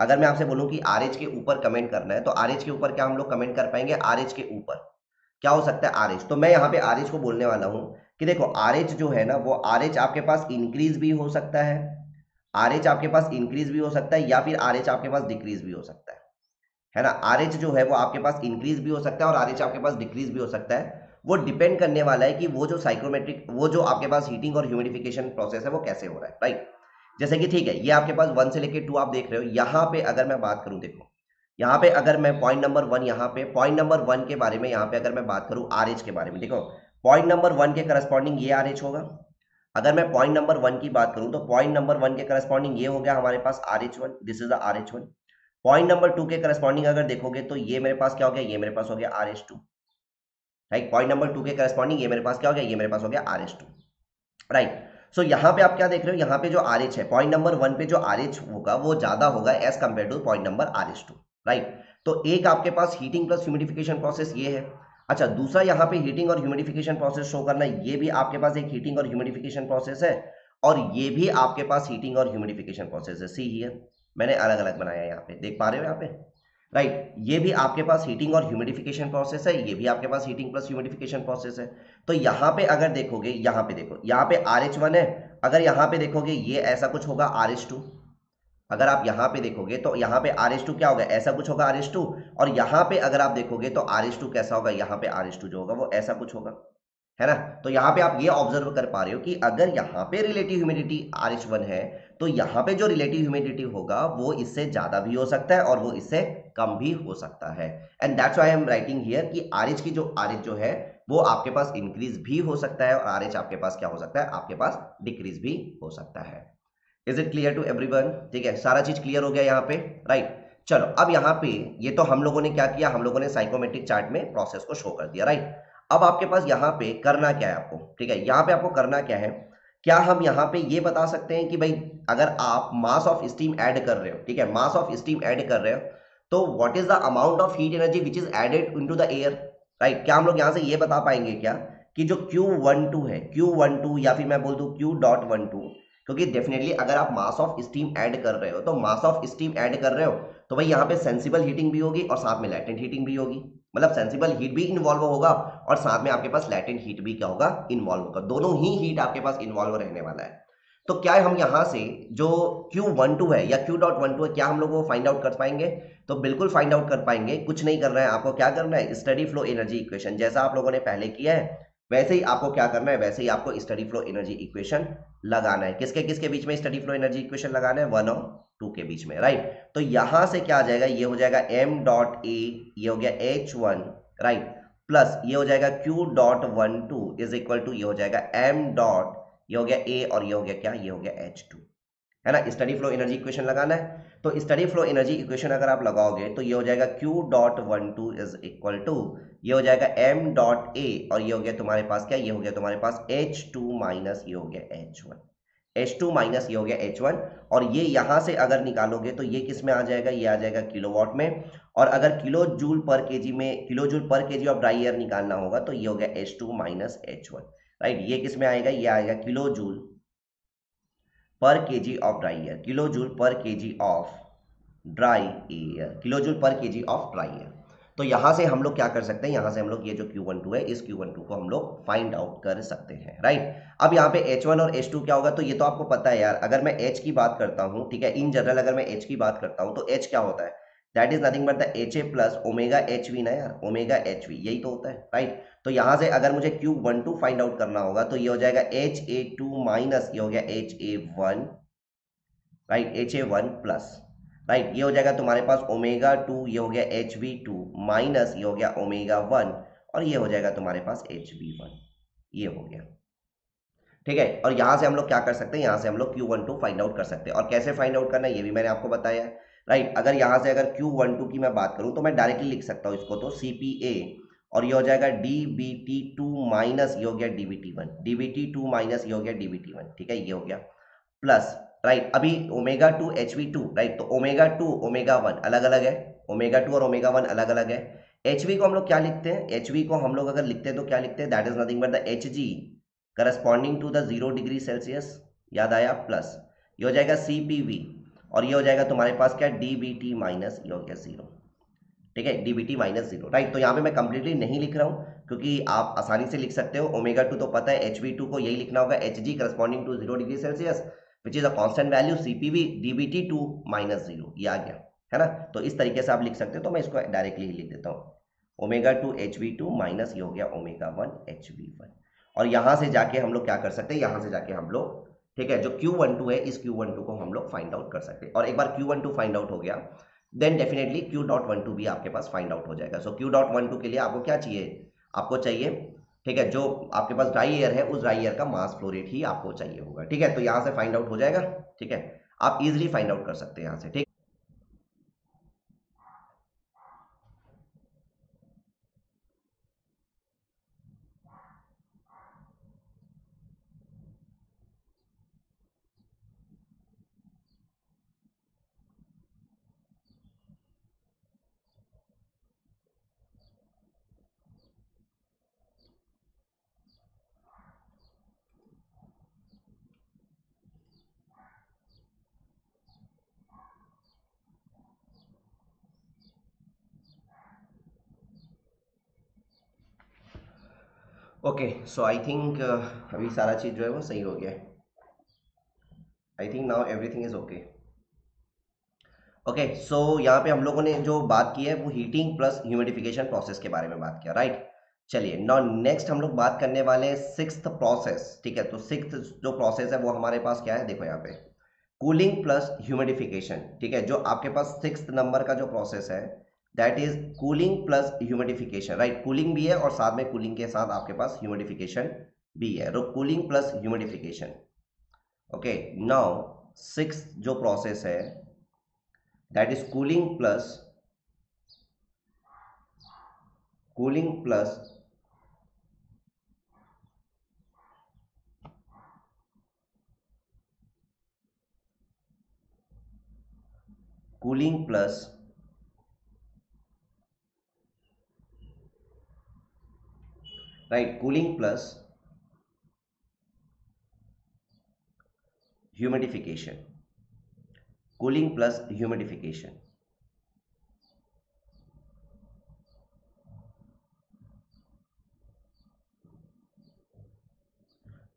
अगर मैं आपसे बोलूँ कि आरएच के ऊपर कमेंट करना है तो आरएच के ऊपर क्या हम लोग कमेंट कर पाएंगे? आरएच के ऊपर क्या हो सकता है, आरएच, तो मैं यहाँ पे आरएच को बोलने वाला हूँ कि देखो आरएच जो है ना, वो आरएच आपके पास इंक्रीज भी हो सकता है, आरएच आपके पास इंक्रीज भी हो सकता है, या फिर आरएच आपके पास डिक्रीज भी हो सकता है ना। आरएच जो है वो आपके पास इंक्रीज भी हो सकता है और आरएच आपके पास डिक्रीज भी हो सकता है। वो डिपेंड करने वाला है कि वो जो साइक्रोमेट्रिक, वो जो आपके पास हीटिंग और ह्यूमिडिफिकेशन प्रोसेस है वो कैसे हो रहा है, राइट। जैसे कि ठीक है, ये आपके पास 1 से लेकर 2 आप देख रहे हो। यहाँ पे अगर मैं बात करूँ, देखो यहाँ पे अगर मैं पॉइंट नंबर 1, यहाँ पे पॉइंट नंबर 1 के बारे में, यहाँ पे अगर मैं बात करूँ आरएच के बारे में, देखो पॉइंट नंबर 1 के करस्पॉन्डिंग ये आरएच होगा। अगर मैं पॉइंट नंबर 1 की बात करूं तो पॉइंट नंबर 1 के करस्पॉन्डिंग ये हो गया हमारे पास RH one, this is the RH one. Point number 2 के करस्पॉन्डिंग अगर देखोगे तो ये मेरे पास क्या हो गया, ये मेरे पास हो गया आरएच2, राइट। पॉइंट नंबर 2 के करस्पॉन्डिंग ये मेरे पास क्या हो गया, ये मेरे पास हो गया आरएच2, राइट। सो यहाँ पे आप क्या देख रहे हो, यहाँ पे जो आरएच है, पॉइंट नंबर 1 पे जो आरएच होगा वो ज्यादा होगा as compare to point number RH two, right. तो एक आपके पास हीटिंग प्लस ह्यूमिडिफिकेशन प्रोसेस ये है। अच्छा दूसरा यहाँ पे हीटिंग और ह्यूमिडिफिकेशन प्रोसेस शो करना, ये भी आपके पास एक हीटिंग और ह्यूमिडिफिकेशन प्रोसेस है और ये भी आपके पास हीटिंग और ह्यूमिडिफिकेशन प्रोसेस है। सी हियर मैंने अलग अलग बनाया है, यहाँ पे देख पा रहे हो यहाँ पे, राइट। ये भी आपके पास हीटिंग और ह्यूमिडिफिकेशन प्रोसेस है, ये भी आपके पास हीटिंग प्लस ह्यूमिडिफिकेशन प्रोसेस है। तो यहाँ पे अगर देखोगे, यहाँ पे देखो, यहाँ पे आरएच1 है, अगर यहाँ पे देखोगे ये ऐसा कुछ होगा आरएच2। अगर आप यहाँ पे देखोगे तो यहाँ पे आरएच2 क्या होगा, ऐसा कुछ होगा आरएच2। और यहाँ पे अगर आप देखोगे तो आरएच2 कैसा होगा, यहाँ पे आरएच2 जो होगा वो ऐसा कुछ होगा, है ना। तो यहाँ पे आप ये ऑब्जर्व कर पा रहे हो कि अगर यहाँ पे रिलेटिव ह्यूमिडिटी आरएच1 है तो यहाँ पे जो रिलेटिव ह्यूमिडिटी होगा वो इससे ज़्यादा भी हो सकता है और वो इससे कम भी हो सकता है। And that's why I am writing here कि आरएच की जो आरएच है वो आपके पास इंक्रीज भी हो सकता है और आरएच आपके पास क्या हो सकता है, आपके पास डिक्रीज भी हो सकता है। Is it clear to everyone? ठीक है, सारा चीज क्लियर हो गया यहाँ पे, राइट। चलो अब यहाँ पे ये तो हम लोगों ने क्या किया, हम लोगों ने साइकोमेट्रिक चार्ट में प्रोसेस को शो कर दिया, राइट। अब आपके पास यहाँ पे करना क्या है आपको, ठीक है, यहाँ पे आपको करना क्या है, क्या हम यहाँ पे ये बता सकते हैं कि भाई अगर आप मास ऑफ स्टीम ऐड कर रहे हो, ठीक है, मास ऑफ स्टीम ऐड कर रहे हो तो what is the amount of heat energy which is added into the air, right. क्या हम लोग यहाँ से ये बता पाएंगे क्या कि जो Q12 है, Q12 या फिर मैं बोल दूँ Q.12, क्योंकि डेफिनेटली अगर आप मास ऑफ स्टीम ऐड कर रहे हो तो मास ऑफ स्टीम ऐड कर रहे हो तो भाई यहाँ पे सेंसिबल हीटिंग भी होगी और साथ में लैटेंट हीटिंग भी होगी, मतलब सेंसिबल हीट भी इन्वॉल्व होगा और साथ में आपके पास लैटेंट हीट भी क्या होगा, इन्वॉल्व होगा। दोनों ही हीट आपके पास इन्वॉल्व रहने वाला है। तो क्या हम यहाँ से जो Q12 है या Q.12 है, क्या हम लोग वो फाइंड आउट कर पाएंगे? तो बिल्कुल फाइंड आउट कर पाएंगे, कुछ नहीं करना है आपको, क्या करना है, स्टडी फ्लो एनर्जी इक्वेशन, जैसा आप लोगों ने पहले किया है वैसे ही आपको क्या करना है, वैसे ही आपको स्टडी फ्लो एनर्जी इक्वेशन लगाना है। किसके किसके बीच में स्टडी फ्लो एनर्जी इक्वेशन लगाना है, 1 और 2 के बीच में, राइट। तो यहाँ से क्या आ जाएगा, ये हो जाएगा m.a, ये हो गया h1, राइट, प्लस ये हो जाएगा q.12 इज इक्वल टू ये हो जाएगा m. ये हो गया a और ये हो गया क्या, ये हो गया h2, है ना, स्टडी फ्लो एनर्जी इक्वेशन लगाना है। तो स्टडी फ्लो एनर्जी इक्वेशन अगर आप लगाओगे तो ये हो जाएगा Q.12 इज इक्वल टू, ये हो जाएगा M.A और ये हो गया तुम्हारे पास क्या, ये हो गया तुम्हारे पास H2 माइनस ये हो गया H1, H2 माइनस ये हो गया H1। और ये यहाँ से अगर निकालोगे तो ये किस में आ जाएगा, ये आ जाएगा किलोवाट में। और अगर किलो जूल पर केजी में, kilo joule per KG of dry air निकालना होगा तो ये हो गया H2 माइनस H1, राइट। ये किस में आएगा, ये आएगा kilo joule per KG of dry air, kilo joule per KG of dry air, kilo joule per KG of dry air. तो यहाँ से हम लोग क्या कर सकते हैं, यहाँ से हम लोग ये जो Q12 है इस Q12 को हम लोग फाइंड आउट कर सकते हैं, राइट। अब यहाँ पे H1 और H2 क्या होगा, तो ये तो आपको पता है यार। अगर मैं H की बात करता हूँ, ठीक है, इन जनरल अगर मैं H की बात करता हूँ तो H क्या होता है, that is nothing but the HA plus omega HV ना यार, ओमेगा HV यही तो होता है, राइट। तो यहाँ से अगर मुझे Q12 फाइंड आउट करना होगा तो ये हो जाएगा HA2 माइनस ये हो गया HA1, right, HA1 plus, right, ये हो जाएगा तुम्हारे पास ओमेगा 2, ये हो गया HV2 माइनस ये हो गया ओमेगा 1 और ये हो जाएगा तुम्हारे पास HV1, ये हो गया, ठीक है। और यहाँ से हम लोग क्या कर सकते हैं, यहाँ से हम लोग Q12 फाइंड आउट कर सकते हैं। और कैसे फाइंड आउट करना है ये भी मैंने आपको बताया, राइट। अगर यहाँ से अगर Q12 की मैं बात करूँ तो मैं डायरेक्टली लिख सकता हूँ इसको, तो CPA और ये हो जाएगा DBT2 माइनस ये हो गया DBT1, DBT2 माइनस ये हो गया DBT1, ठीक है, ये हो गया प्लस, राइट। अभी ओमेगा 2 HV2, राइट, तो ओमेगा 2 ओमेगा 1 अलग अलग है, ओमेगा 2 और ओमेगा 1 अलग अलग है। HV को हम लोग क्या लिखते हैं, HV को हम लोग अगर लिखते हैं तो क्या लिखते हैं, that is nothing but the HG corresponding to the 0 degree Celsius, याद आया, प्लस ये हो जाएगा CPV और ये हो जाएगा तुम्हारे पास क्या DBT माइनस ये हो गया 0, ठीक है, DBT माइनस 0, राइट। तो यहाँ पे मैं कंप्लीटली नहीं लिख रहा हूँ क्योंकि आप आसानी से लिख सकते हो। ओमेगा 2 तो पता है, HV2 को यही लिखना होगा HG corresponding to 0 degree Celsius which is a constant value, CPV DBT2 minus 0, ये आ गया, है ना। तो इस तरीके से आप लिख सकते हो, तो मैं इसको डायरेक्टली ही लिख देता हूँ, ओमेगा 2 HV2 माइनस ये हो गया ओमेगा 1 HV1। और यहाँ से जाके हम लोग क्या कर सकते हैं, यहाँ से जाके हम लोग, ठीक है, जो Q12 है इस Q12 को हम लोग फाइंड आउट कर सकते हैं। और एक बार Q12 फाइंड आउट हो गया देन डेफिनेटली Q.12 भी आपके पास फाइंड आउट हो जाएगा। सो Q.12 के लिए आपको क्या चाहिए, आपको चाहिए, ठीक है, जो आपके पास ड्राई एयर है उस ड्राई एयर का मास फ्लो रेट ही आपको चाहिए होगा, ठीक है। तो यहाँ से फाइंड आउट हो जाएगा, ठीक है, आप इजीली फाइंड आउट कर सकते हैं यहाँ से, ठीक। ओके, सो आई थिंक अभी सारा चीज़ जो है वो सही हो गया है। I think now everything is okay. Okay, so यहाँ पे हम लोगों ने जो बात की है वो हीटिंग प्लस ह्यूमिडिफिकेशन प्रोसेस के बारे में बात किया, राइट। चलिए नाउ नेक्स्ट हम लोग बात करने वाले हैं 6th प्रोसेस, ठीक है। तो 6th जो प्रोसेस है वो हमारे पास क्या है, देखो यहाँ पे कूलिंग प्लस ह्यूमिडिफिकेशन, ठीक है। जो आपके पास 6th नंबर का जो प्रोसेस है that is cooling plus humidification, right. Cooling भी है और साथ में कूलिंग के साथ आपके पास ह्यूमिडिफिकेशन भी है, cooling plus humidification. Okay, now 6th जो प्रोसेस है that is cooling plus right, cooling plus humidification, cooling plus humidification.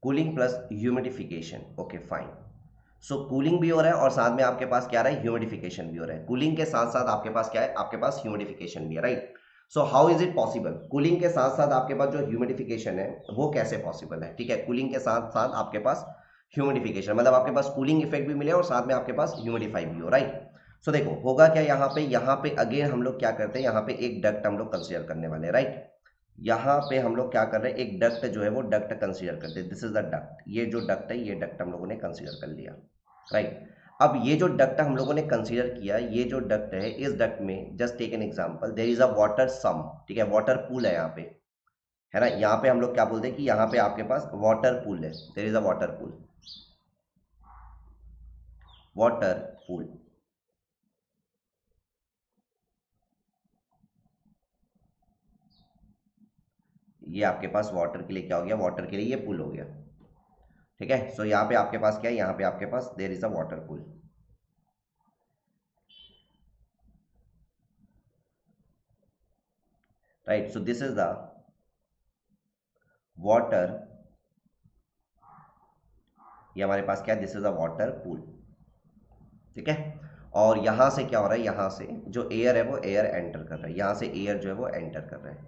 Cooling plus humidification, okay fine. So cooling भी हो रहा है और साथ में आपके पास क्या रहा है, ह्यूमिडिफिकेशन भी हो रहा है। कूलिंग के साथ साथ आपके पास क्या है, आपके पास ह्यूमिडिफिकेशन भी है, right. So how is it possible, cooling के साथ साथ आपके पास जो ह्यूमिडिफिकेशन है वो कैसे पॉसिबल है, ठीक है। कूलिंग के साथ साथ आपके पास ह्यूमिडिफिकेशन, मतलब आपके पास कूलिंग इफेक्ट भी मिले और साथ में आपके पास ह्यूमिडिफाई भी हो, राइट। सो देखो होगा क्या, यहाँ पे अगेन हम लोग क्या करते हैं, यहाँ पे एक डक्ट हम लोग कंसिडर करने वाले हैं, राइट। यहाँ पे हम लोग क्या कर रहे हैं, एक डक्ट जो है वो डक्ट कंसिडर करते हैं, दिस इज द डक्ट, ये जो डक्ट है ये डक्ट हम लोगों ने कंसिडर कर लिया, राइट। अब ये जो डक्ट हम लोगों ने कंसीडर किया, ये जो डक्ट है, इस डक्ट में just take an example, there is a water sump, ठीक है, वाटर पूल है यहाँ पे, है ना। यहाँ पे हम लोग क्या बोलते हैं कि यहाँ पे आपके पास वाटर पूल है, there is a water pool, water pool, ये आपके पास वाटर के लिए क्या हो गया, वाटर के लिए ये पूल हो गया, ठीक है। सो यहाँ पे आपके पास क्या है, यहाँ पे आपके पास there is a water pool, right. So this is the water, ये हमारे पास क्या है, this is a water pool, ठीक है। और यहाँ से क्या हो रहा है, यहाँ से जो एयर है वो एयर एंटर कर रहा है, यहाँ से एयर जो है वो एंटर कर रहा है,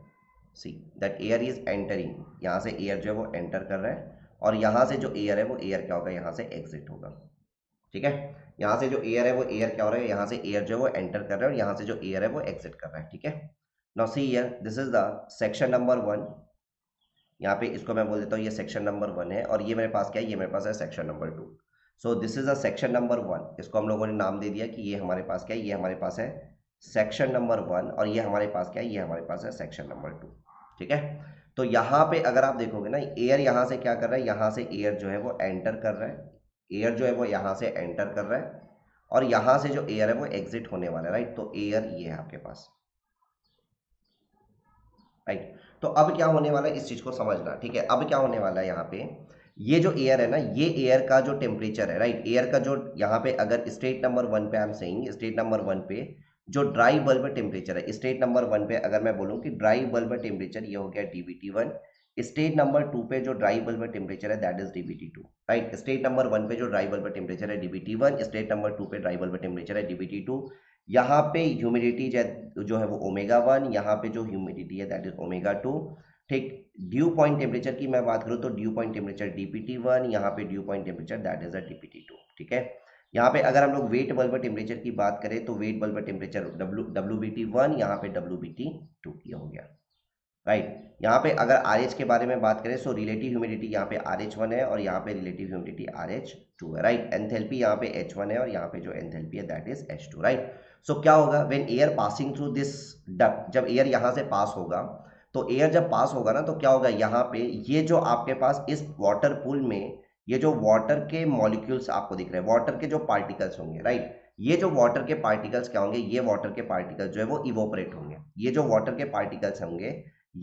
see that air is entering, यहाँ से एयर जो है वो एंटर कर रहा है। और यहाँ से जो एयर है वो एयर क्या होगा, यहाँ से एग्जिट होगा, ठीक है। यहाँ से जो एयर है वो एयर क्या हो रहा है, यहाँ से एयर जो है वो एंटर कर रहा है और यहाँ से जो एयर है वो एग्जिट कर रहा है, ठीक है। Now see here, this is the section number 1, यहाँ पे इसको मैं बोल देता हूँ ये सेक्शन नंबर 1 है, और ये मेरे पास क्या है, ये मेरे पास है section number 2। So this is the section number 1, इसको हम लोगों ने नाम दे दिया कि ये हमारे पास क्या है, ये हमारे पास है सेक्शन नंबर 1, और ये हमारे पास क्या है, ये हमारे पास है सेक्शन नंबर 2, ठीक है। तो यहाँ पे अगर आप देखोगे ना, एयर यहाँ से क्या कर रहा है, यहाँ से एयर जो है वो एंटर कर रहा है, एयर जो है वो यहाँ से एंटर कर रहा है और यहाँ से जो एयर है वो एग्जिट होने वाला है, राइट। तो एयर ये है आपके पास, राइट। तो अब क्या होने वाला है, इस चीज़ को समझना, ठीक है। अब क्या होने वाला है, यहाँ पे ये जो एयर है ना, ये एयर का जो टेम्परेचर है, राइट, एयर का जो यहाँ पे अगर स्टेट नंबर 1 पे हम सेइंग, स्टेट नंबर 1 पे जो ड्राई बल्ब टेम्परेचर है, स्टेट नंबर 1 पे अगर मैं बोलूँ कि ड्राई बल्ब टेम्परेचर ये हो गया DBT1, स्टेट नंबर 2 पे जो ड्राई बल्ब टेम्परेचर है that is DBT2, right. State number 1 पे जो ड्राई बल्ब टेम्परेचर है DBT1, स्टेट नंबर 2 पे ड्राई बल्ब टेम्परेचर है DBT2। यहाँ पे ह्यूमिडिटी जो है वो ओमेगा 1, यहाँ पे जो ह्यूमिडिटी है दैट इज ओमेगा 2, ठीक। ड्यू पॉइंट टेम्परेचर की मैं बात करूँ तो ड्यू पॉइंट टेम्परेचर DBT1, यहाँ पे dew point temperature that is a DBT2, ठीक है। यहाँ पे अगर हम लोग वेट बल्ब टेम्परेचर की बात करें तो वेट बल्ब टेम्परेचर WBT1, यहाँ पे WBT2 ये हो गया, राइट। यहाँ पे अगर RH के बारे में बात करें, सो रिलेटिव ह्यूमिडिटी यहाँ पे RH1 है और यहाँ पे रिलेटिव ह्यूमिडिटी RH2 है, राइट। एंथेल्पी यहाँ पे H1 है और यहाँ पे जो एंथेल्पी है that is H2, right. So क्या होगा, when air passing through this duct, जब एयर यहाँ से पास होगा, तो एयर जब पास होगा ना तो क्या होगा, यहाँ पे ये जो आपके पास इस वाटर पूल में ये जो वाटर के मॉलिक्यूल्स आपको दिख रहे हैं, वाटर के जो पार्टिकल्स होंगे, राइट, ये जो वाटर के पार्टिकल्स क्या होंगे, ये वाटर के पार्टिकल्स जो है वो इवोपरेट होंगे। ये जो वाटर के पार्टिकल्स होंगे,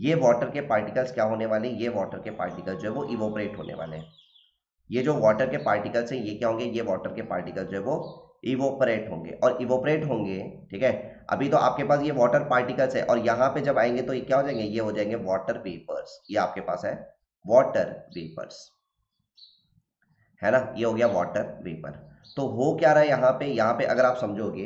ये वाटर के पार्टिकल्स क्या होने वाले, ये वाटर के पार्टिकल्स जो है वो इवोपरेट होने वाले हैं। ये जो वाटर के पार्टिकल्स हैं ये क्या होंगे, ये वाटर के पार्टिकल्स जो है वो इवोपरेट होंगे और इवोपरेट होंगे, ठीक है। अभी तो आपके पास ये वाटर पार्टिकल्स है और यहाँ पे जब आएंगे तो ये क्या हो जाएंगे, ये हो जाएंगे वाटर वेपर्स, ये आपके पास है वाटर वेपर्स, है ना, ये हो गया वाटर वेपर। तो हो क्या रहा है यहाँ पे, यहाँ पे अगर आप समझोगे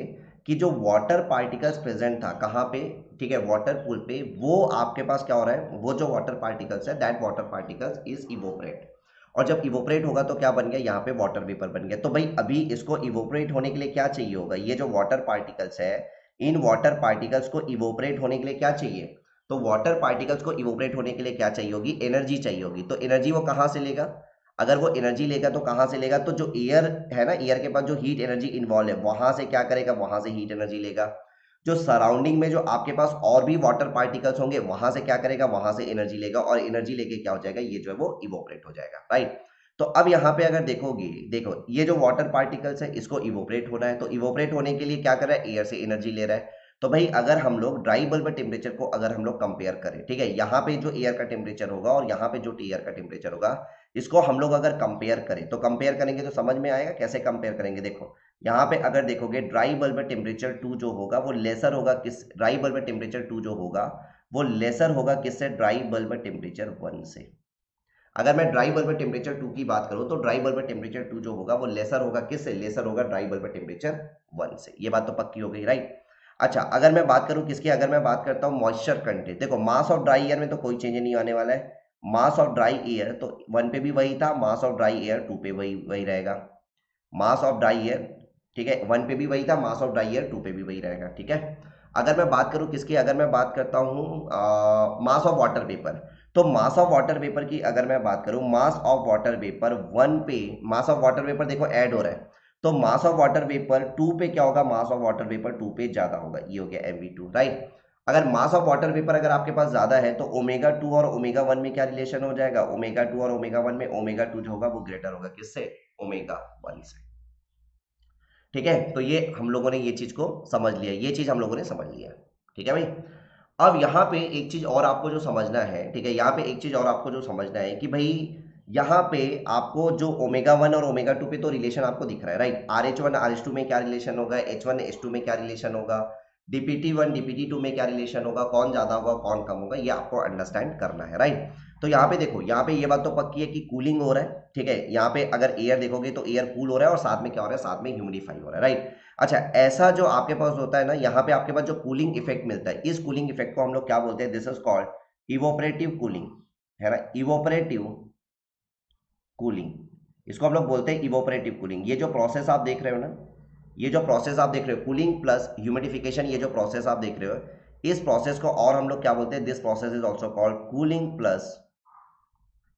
कि जो वाटर पार्टिकल्स प्रेजेंट था कहाँ पे, ठीक है, वाटर पूल पे, वो आपके पास क्या हो रहा है, वो जो वाटर पार्टिकल्स है that water particles is evaporate, और जब इवोपरेट होगा तो क्या बन गया, यहाँ पे वाटर वेपर बन गया। तो भाई अभी इसको इवोपरेट होने के लिए क्या चाहिए होगा, ये जो वाटर पार्टिकल्स है, इन वाटर पार्टिकल्स को इवोपरेट होने के लिए क्या चाहिए, तो वाटर पार्टिकल्स को इवोपरेट होने के लिए क्या चाहिए होगी, एनर्जी चाहिए होगी। तो एनर्जी वो कहाँ से लेगा, अगर वो एनर्जी लेगा तो कहाँ से लेगा, तो जो एयर है ना, एयर के पास जो हीट एनर्जी इन्वॉल्व है वहाँ से क्या करेगा, वहाँ से हीट एनर्जी लेगा। जो सराउंडिंग में जो आपके पास और भी वाटर पार्टिकल्स होंगे वहाँ से क्या करेगा, वहाँ से एनर्जी लेगा, और एनर्जी लेके क्या हो जाएगा, ये जो है वो इवोपरेट हो जाएगा, राइट। तो अब यहाँ पे अगर देखोगे, देखो ये जो वाटर पार्टिकल्स है इसको इवोपरेट होना है, तो इवोपरेट होने के लिए क्या कर रहा है, एयर से एनर्जी ले रहा है। तो भाई अगर हम लोग ड्राई बल्ब टेम्परेचर को अगर हम लोग कंपेयर करें, ठीक है, यहाँ पे जो एयर का टेम्परेचर होगा और यहाँ पे जो एयर का टेम्परेचर होगा, इसको हम लोग अगर कंपेयर करें तो कंपेयर करेंगे तो समझ में आएगा कैसे कंपेयर करेंगे। देखो यहाँ पे अगर देखोगे ड्राई बल्ब टेम्परेचर 2 जो होगा वो लेसर होगा किस, ड्राई बल्ब टेम्परेचर 2 जो होगा वो लेसर होगा किससे, ड्राई बल्ब टेम्परेचर 1 से। अगर मैं ड्राई बल्ब टेम्परेचर 2 की बात करूँ तो ड्राई बल्ब टेम्परेचर 2 जो होगा वो लेसर होगा किससे, लेसर होगा ड्राई बल्ब टेम्परेचर 1 से। ये बात तो पक्की हो गई, राइट। अच्छा अगर मैं बात करूं किसकी, अगर मैं बात करता हूं मॉइस्चर कंटेंट, देखो मास ऑफ ड्राई एयर में तो कोई चेंज नहीं आने वाला है। मास ऑफ ड्राई एयर तो 1 पे भी वही था, मास ऑफ ड्राई एयर 2 पे वही रहेगा, मास ऑफ ड्राई एयर, ठीक है, 1 पे भी वही था, मास ऑफ ड्राई एयर 2 पे भी वही रहेगा, ठीक है। अगर मैं बात करूं किसकी, अगर मैं बात करता हूँ मास ऑफ वाटर वेपर, तो मास ऑफ वाटर वेपर की अगर मैं बात करूँ, मास ऑफ वाटर वेपर 1 पे, मास ऑफ वाटर वेपर देखो ऐड हो रहा है, तो मास ऑफ वाटर वेपर 2 पे क्या होगा, मास ऑफ वाटर वेपर 2 पे ज्यादा होगा, ये हो गया mv2 राइट। अगर मास ऑफ वाटर वेपर अगर आपके पास ज्यादा है तो ओमेगा 2 और ओमेगा 1 में क्या रिलेशन हो जाएगा, ओमेगा 2 और ओमेगा 1 में ओमेगा 2 जो होगा वो ग्रेटर होगा किससे, ओमेगा 1 से। ठीक है, तो ये हम लोगों ने ये चीज को समझ लिया, ये चीज हम लोगों ने समझ लिया। ठीक है भाई, अब यहाँ पे एक चीज और आपको जो समझना है, ठीक है, यहाँ पे एक चीज और आपको जो समझना है कि भाई यहाँ पे आपको जो ओमेगा 1 और ओमेगा 2 पे तो रिलेशन आपको दिख रहा है राइट, RH1 RH2 में क्या रिलेशन होगा, H1 H2 में क्या रिलेशन होगा, DPT1 DPT2 में क्या रिलेशन होगा, कौन ज्यादा होगा कौन कम होगा, ये आपको अंडरस्टैंड करना है राइट। तो यहाँ पे देखो, यहाँ पे ये बात तो पक्की है कि कूलिंग हो रहा है। ठीक है, यहाँ पे अगर एयर देखोगे तो एयर कूल हो रहा है और साथ में क्या हो रहा है, साथ में ह्यूमिडिफाई हो रहा है राइट। अच्छा, ऐसा जो आपके पास होता है ना, यहाँ पे आपके पास जो कूलिंग इफेक्ट मिलता है, इस कूलिंग इफेक्ट को हम लोग क्या बोलते हैं, this is called evaporative cooling, है ना, इवोपरेटिव कूलिंग, इसको हम लोग बोलते हैं इवोपरेटिव कूलिंग। ये जो प्रोसेस आप देख रहे हो ना, ये जो प्रोसेस आप देख रहे हो कूलिंग प्लस ह्यूमिडिफिकेशन, ये जो प्रोसेस आप देख रहे हो इस प्रोसेस को और हम लोग क्या बोलते हैं, this process is also called cooling plus,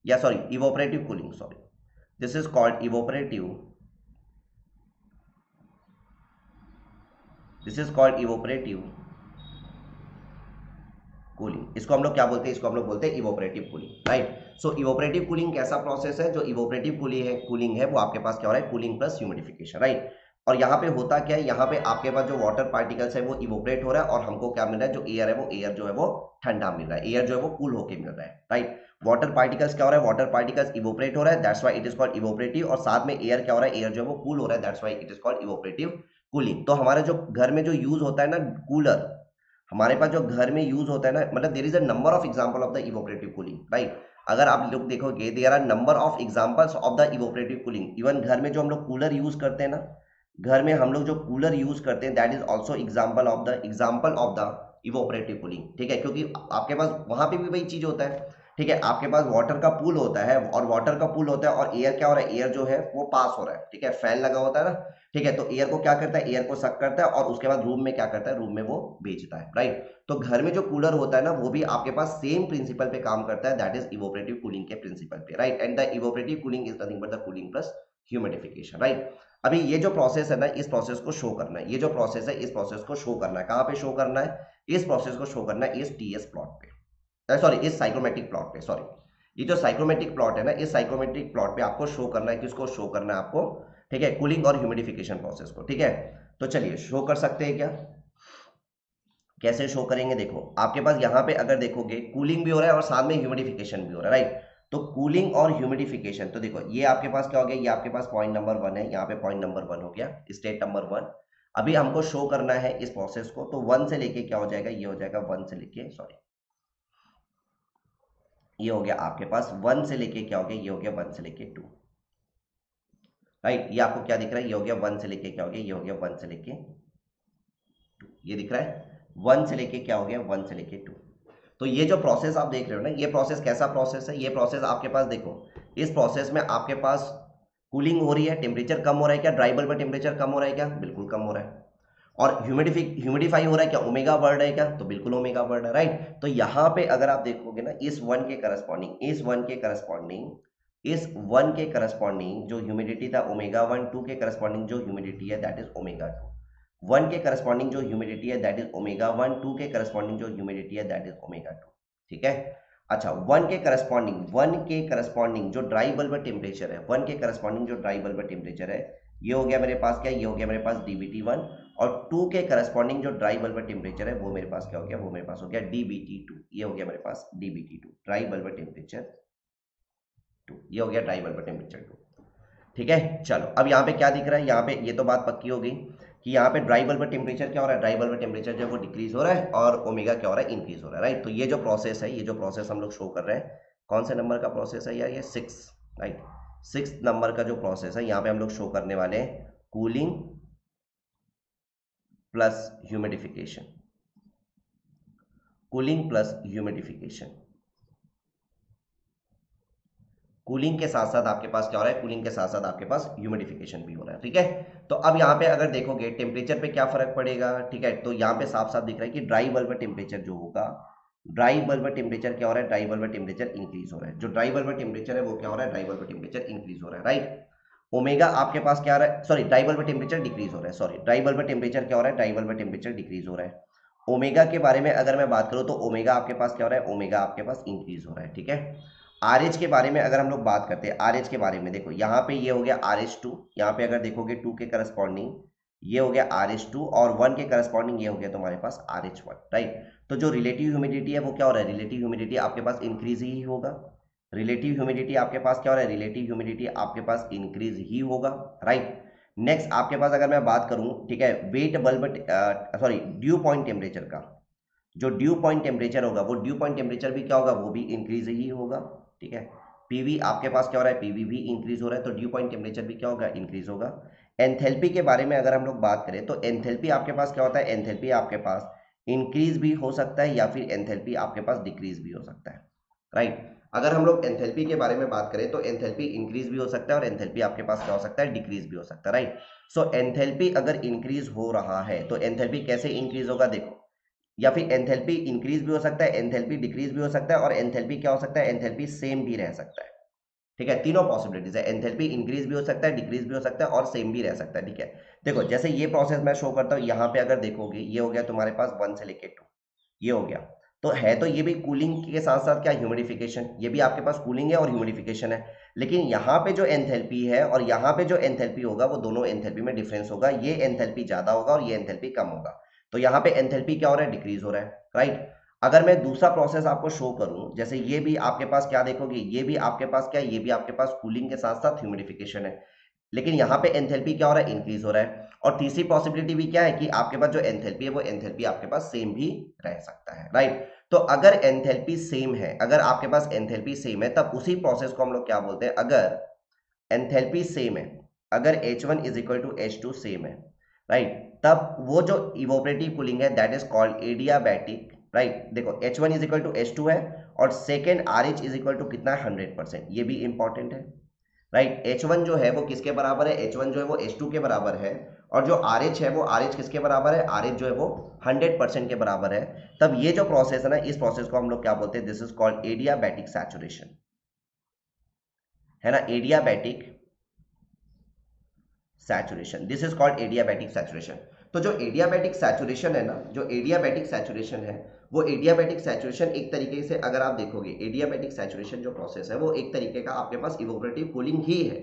या sorry evaporative cooling, sorry this is called evaporative, this is called evaporative cooling, इसको हम लोग क्या बोलते हैं, इसको हम लोग बोलते हैं evaporative cooling right. So evaporative cooling कैसा प्रोसेस है, जो इवोपरेटिव कूलिंग है वो आपके पास क्या हो रहा है, कूलिंग प्लस ह्यूमिडिफिकेशन राइट। और यहाँ पे होता क्या है, यहाँ पे आपके पास जो वाटर पार्टिकल्स है वो इवोपरेट हो रहा है और हमको क्या मिल रहा है, जो एयर है वो ठंडा मिल रहा है, एयर जो है वो कूल होके मिल रहा है राइट। वाटर पार्टिकल्स क्या हो रहा है, वाटर पार्टिकल्स इवोपरेट हो रहा है, that's why it is called evaporative, और साथ में एयर क्या हो रहा है, एयर जो है वो कूल हो रहा है, that's why it is called evaporative cooling. तो हमारे जो घर में जो यूज होता है ना कूलर, हमारे पास जो घर में यूज होता है ना, मतलब there is a number of example of the evaporative cooling right. अगर आप लोग देखोगे there are number of examples of the evaporative cooling, even घर में जो हम लोग कूलर यूज करते हैं ना, घर में हम लोग जो कूलर यूज करते हैं that is also example of the evaporative cooling. ठीक है, क्योंकि आपके पास वहां पे भी वही चीज होता है। ठीक है, आपके पास वाटर का पूल होता है और वाटर का पूल होता है और एयर क्या हो रहा है, एयर जो है वो पास हो रहा है। ठीक है, फैन लगा होता है ना, ठीक है, तो एयर को क्या करता है, एयर को सक करता है और उसके बाद रूम में क्या करता है, रूम में वो भेजता है राइट। तो घर में जो कूलर होता है ना वो भी आपके पास सेम प्रिंसिपल पे काम करता है, दैट इज इवोपरेटिव कूलिंग के प्रिंसिपल पे right. And the evaporative cooling is nothing but the cooling plus humidification right. अभी ये जो प्रोसेस है ना, इस प्रोसेस को शो करना है, ये जो प्रोसेस है इस प्रोसेस को शो करना है, कहाँ पे शो करना है, इस प्रोसेस को शो करना है इस टीएस प्लॉट पे, सॉरी इस साइक्रोमेट्रिक प्लॉट पे, सॉरी ये जो साइक्रोमेट्रिक प्लॉट है ना, इस साइक्रोमेट्रिक प्लॉट पे आपको शो करना है, किसको शो करना है आपको, ठीक है, कूलिंग और ह्यूमिडिफिकेशन प्रोसेस को। ठीक है, तो चलिए शो कर सकते हैं क्या, कैसे शो करेंगे, देखो आपके पास यहाँ पे अगर देखोगे कूलिंग भी हो रहा है और साथ में ह्यूमिडिफिकेशन भी हो रहा है राइट। तो कूलिंग और ह्यूमिडिफिकेशन, तो देखो ये आपके पास क्या हो गया, ये आपके पास पॉइंट नंबर 1 है, यहाँ पे पॉइंट नंबर 1 हो गया, स्टेट नंबर 1। अभी हमको शो करना है इस प्रोसेस को, तो 1 से लेके क्या हो जाएगा, ये हो जाएगा 1 से लेके, सॉरी ये हो गया आपके पास 1 से लेके क्या हो गया, ये हो गया 1 से लेके 2 राइट। ये आपको क्या दिख रहा है, ये हो गया 1 से लेके क्या हो गया, ये हो गया 1 से लेके 2, ये दिख रहा है 1 से लेके क्या हो गया, 1 से लेके 2। तो ये जो प्रोसेस आप देख रहे हो ना, ये प्रोसेस कैसा प्रोसेस है, ये प्रोसेस आपके पास देखो, इस प्रोसेस में आपके पास कूलिंग हो रही है, टेम्परेचर कम हो रहा है क्या, ड्राई बल्ब पर टेम्परेचर कम हो रहा है क्या, बिल्कुल कम हो रहा है, और ह्यूमिडिफाई हो रहा है क्या, ओमेगा बढ़ रहा है क्या, तो बिल्कुल ओमेगा बढ़ रहा है राइट। तो यहाँ पे अगर आप देखोगे ना, इस 1 के करस्पॉन्डिंग, इस 1 के करस्पॉन्डिंग, इस 1 के करस्पॉन्डिंग जो ह्यूमिडिटी था ओमेगा 1, 2 के करस्पॉन्डिंग जो ह्यूमिडिटी है दैट इज ओमेगा 2, 1 के करस्पॉन्डिंग जो ह्यूमिडिटी है दैट इज ओमेगा 1, 2 के करस्पॉन्डिंग जो ह्यूमिडिटी है दैट इज ओमेगा 2। ठीक है, अच्छा 1 के करस्पॉन्डिंग, 1 के करस्पॉन्डिंग जो ड्राई बल्ब टेम्परेचर है, 1 के करस्पॉन्डिंग जो ड्राई बल्ब टेम्परेचर है, ये हो गया मेरे पास क्या, ये हो गया मेरे पास DBT1, और 2 के करस्पॉन्डिंग जो ड्राई बल्ब टेम्परेचर है वो मेरे पास क्या हो गया, वो मेरे पास हो गया DBT2, ये हो गया मेरे पास DBT2 ड्राई बल्ब टेम्परेचर 2, ये हो गया ड्राई बल्ब टेम्परेचर 2। ठीक है, चलो अब यहाँ पे क्या दिख रहा है, यहाँ पे ये तो बात पक्की हो गई कि यहाँ पे ड्राई बल्ब टेम्परेचर क्या हो रहा है, ड्राई बल्ब टेम्परेचर जो है वो डिक्रीज हो रहा है और ओमेगा क्या हो रहा है, इंक्रीज हो रहा है राइट। तो ये जो प्रोसेस है, ये जो प्रोसेस हम लोग शो कर रहे हैं, कौन से नंबर का प्रोसेस है यार, ये 6 राइट, 6 नंबर का जो प्रोसेस है, यहाँ पे हम लोग शो करने वाले हैं cooling plus humidification, cooling plus humidification. Cooling के साथ साथ आपके पास क्या हो रहा है, कूलिंग के साथ साथ आपके पास ह्यूमिडिफिकेशन भी हो रहा है। ठीक है, तो अब यहाँ पे अगर देखोगे टेम्परेचर पे क्या फर्क पड़ेगा, ठीक है, तो यहाँ पे साफ साफ दिख रहा है कि ड्राई बल्ब टेम्परेचर जो होगा, ड्राई बल्ब टेम्परेचर क्या हो रहा है, ड्राई बल्ब टेम्परेचर इंक्रीज हो रहा है, जो ड्राई बल्ब टेम्परेचर है वो क्या हो रहा है, ड्राई बल्ब टेम्परेचर इंक्रीज हो रहा है राइट। ओमेगा आपके पास क्या आ रहा है, sorry dry bulb temperature decrease हो रहा है, सॉरी ड्राई बल्ब टेम्परेचर क्या हो रहा है, ड्राई बल्ब टेम्परेचर डिक्रीज हो रहा है। ओमेगा के बारे में अगर मैं बात करूं तो ओमेगा आपके पास क्या हो रहा है, ओमेगा आपके पास इंक्रीज हो रहा है। ठीक है, आरएच के बारे में अगर हम लोग बात करते हैं, आरएच के बारे में देखो यहाँ पे ये हो गया आरएच2, यहाँ पे अगर देखोगे 2 के करस्पॉन्डिंग ये हो गया आरएच2 और 1 के करस्पॉन्डिंग ये हो गया तुम्हारे पास आरएच1, राइट। तो जो रिलेटिव ह्यूमिडिटी है वो क्या हो रहा है, रिलेटिव ह्यूमिडिटी आपके पास इंक्रीज ही होगा, रिलेटिव ह्यूमिडिटी आपके पास क्या हो रहा है, रिलेटिव ह्यूमिडिटी आपके पास इंक्रीज ही होगा, राइट। नेक्स्ट आपके पास अगर मैं बात करूं, ठीक है, wet bulb sorry dew point temperature का, जो ड्यू पॉइंट टेम्परेचर होगा वो ड्यू पॉइंट टेम्परेचर भी क्या होगा, वो भी इंक्रीज ही होगा। ठीक है, पीवी आपके पास क्या हो रहा है, पीवी भी इंक्रीज हो रहा है, तो ड्यू पॉइंट टेम्परेचर भी क्या होगा, इंक्रीज होगा। एंथेल्पी के बारे में अगर हम लोग बात करें तो एंथेल्पी आपके पास क्या होता है, एंथेल्पी आपके पास इंक्रीज भी हो सकता है या फिर एंथेल्पी आपके पास डिक्रीज भी हो सकता है, राइट। अगर हम लोग एंथेल्पी के बारे में बात करें तो एंथेल्पी इंक्रीज भी हो सकता है और एंथेल्पी आपके पास क्या हो सकता है, डिक्रीज भी हो सकता है, राइट। सो एंथेल्पी अगर इंक्रीज हो रहा है तो एंथेल्पी कैसे इंक्रीज होगा देखो, या फिर एंथेल्पी इंक्रीज भी हो सकता है, एंथेल्पी डिक्रीज भी हो सकता है और एंथेल्पी क्या हो सकता है, एंथेल्पी सेम भी रह सकता है। ठीक है, तीनों पॉसिबिलिटीज है, एंथेल्पी इंक्रीज भी हो सकता है, डिक्रीज भी हो सकता है और सेम भी रह सकता है। ठीक है, देखो जैसे ये प्रोसेस मैं शो करता हूँ, यहाँ पे अगर देखोगे ये हो गया तुम्हारे पास 1 से लेके 2, ये हो गया तो है, तो ये भी कूलिंग के साथ साथ क्या ह्यूमिडिफिकेशन, ये भी आपके पास कूलिंग है और ह्यूमिडिफिकेशन है, लेकिन यहाँ पे जो एंथेल्पी है और यहाँ पे जो एंथेल्पी होगा वो दोनों एंथेल्पी में डिफरेंस होगा, ये एंथेल्पी ज्यादा होगा और ये एंथेल्पी कम होगा, तो यहाँ पे एंथेल्पी क्या हो रहा है, डिक्रीज हो रहा है, राइट। अगर मैं दूसरा प्रोसेस आपको शो करूँ, जैसे ये भी आपके पास क्या देखोगे, ये भी आपके पास क्या है, ये भी आपके पास कूलिंग के साथ साथ ह्यूमिडिफिकेशन है, लेकिन यहाँ पे एंथेल्पी क्या हो रहा है, इंक्रीज हो रहा है। और तीसरी पॉसिबिलिटी भी क्या है कि आपके पास जो एंथेल्पी है वो एंथेल्पी आपके पास सेम भी रह सकता है, राइट। तो अगर एंथेल्पी सेम है, अगर आपके पास एंथेल्पी सेम है तब उसी प्रोसेस को हम लोग क्या बोलते हैं, अगर एंथेल्पी सेम है, अगर H1 = H2 सेम है, राइट, तब वो जो इवोपरेटिव कूलिंग है that is called adiabatic, right. देखो H1 = H2 है और सेकेंड RH = कितना है, 100%, ये भी इंपॉर्टेंट है, राइट। H1 जो है वो किसके बराबर है, H1 जो है वो H2 के बराबर है और जो RH है वो RH किसके बराबर है, RH जो है वो 100% के बराबर है, तब ये जो प्रोसेस है ना, इस प्रोसेस को हम लोग क्या बोलते हैं, this is called adiabatic saturation, है ना, adiabatic saturation, this is called adiabatic saturation. तो जो एडियाबैटिक सैचुरेशन है ना, जो एडियाबैटिक सैचुरेशन है वो एडियाबैटिक सैचुरेशन एक तरीके से अगर आप देखोगे, एडियाबैटिक सैचुरेशन जो प्रोसेस है वो एक तरीके का आपके पास इवोपरेटिव कूलिंग ही है,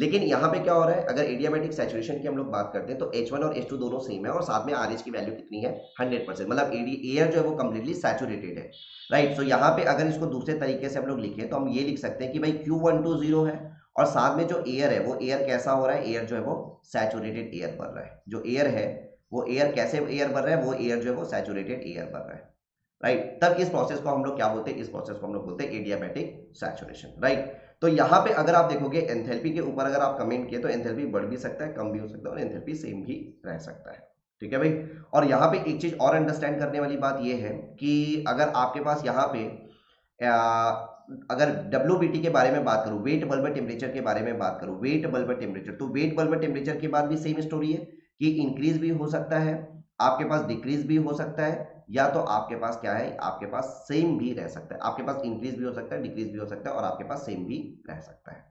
लेकिन यहाँ पे क्या हो रहा है, अगर एडियाबैटिक सैचुरेशन की हम लोग बात करते हैं तो H1 और H2 दोनों सेम है और साथ में RH की वैल्यू कितनी है, 100%, मतलब एयर जो है वो कम्प्लीटली सैचुरेटेड है, राइट। सो यहाँ पे अगर इसको दूसरे तरीके से हम लोग लिखें तो हम ये लिख सकते हैं कि भाई Q120 है और साथ में जो एयर है वो एयर कैसा हो रहा है, एयर जो है वो सैचुरेटेड एयर बन रहा है, जो एयर है वो एयर कैसे एयर बन रहा है, वो एयर जो है वो सैचुरेटेड एयर बन रहा है, राइट। तब इस प्रोसेस को हम लोग क्या बोलते हैं, इस प्रोसेस को हम लोग बोलते हैं एडियाबैटिक सैचुरेशन, राइट। तो यहाँ पे अगर आप देखोगे एंथेल्पी के ऊपर अगर आप कमेंट किए तो एंथेल्पी बढ़ भी सकता है, कम भी हो सकता है और एंथेल्पी सेम भी रह सकता है, ठीक है भाई। और यहाँ पे एक चीज और अंडरस्टैंड करने वाली बात यह है कि अगर आपके पास यहाँ पे अगर WBT के बारे में बात करूँ, वेट बल्ब टेम्परेचर के बारे में बात करूँ, वेट बल्ब टेम्परेचर, तो वेट बल्ब टेम्परेचर के बाद भी सेम स्टोरी है कि इंक्रीज भी हो सकता है आपके पास, डिक्रीज भी हो सकता है, या तो आपके पास क्या है, आपके पास सेम भी रह सकता है, आपके पास इंक्रीज भी हो सकता है, डिक्रीज भी हो सकता है और आपके पास सेम भी रह सकता है।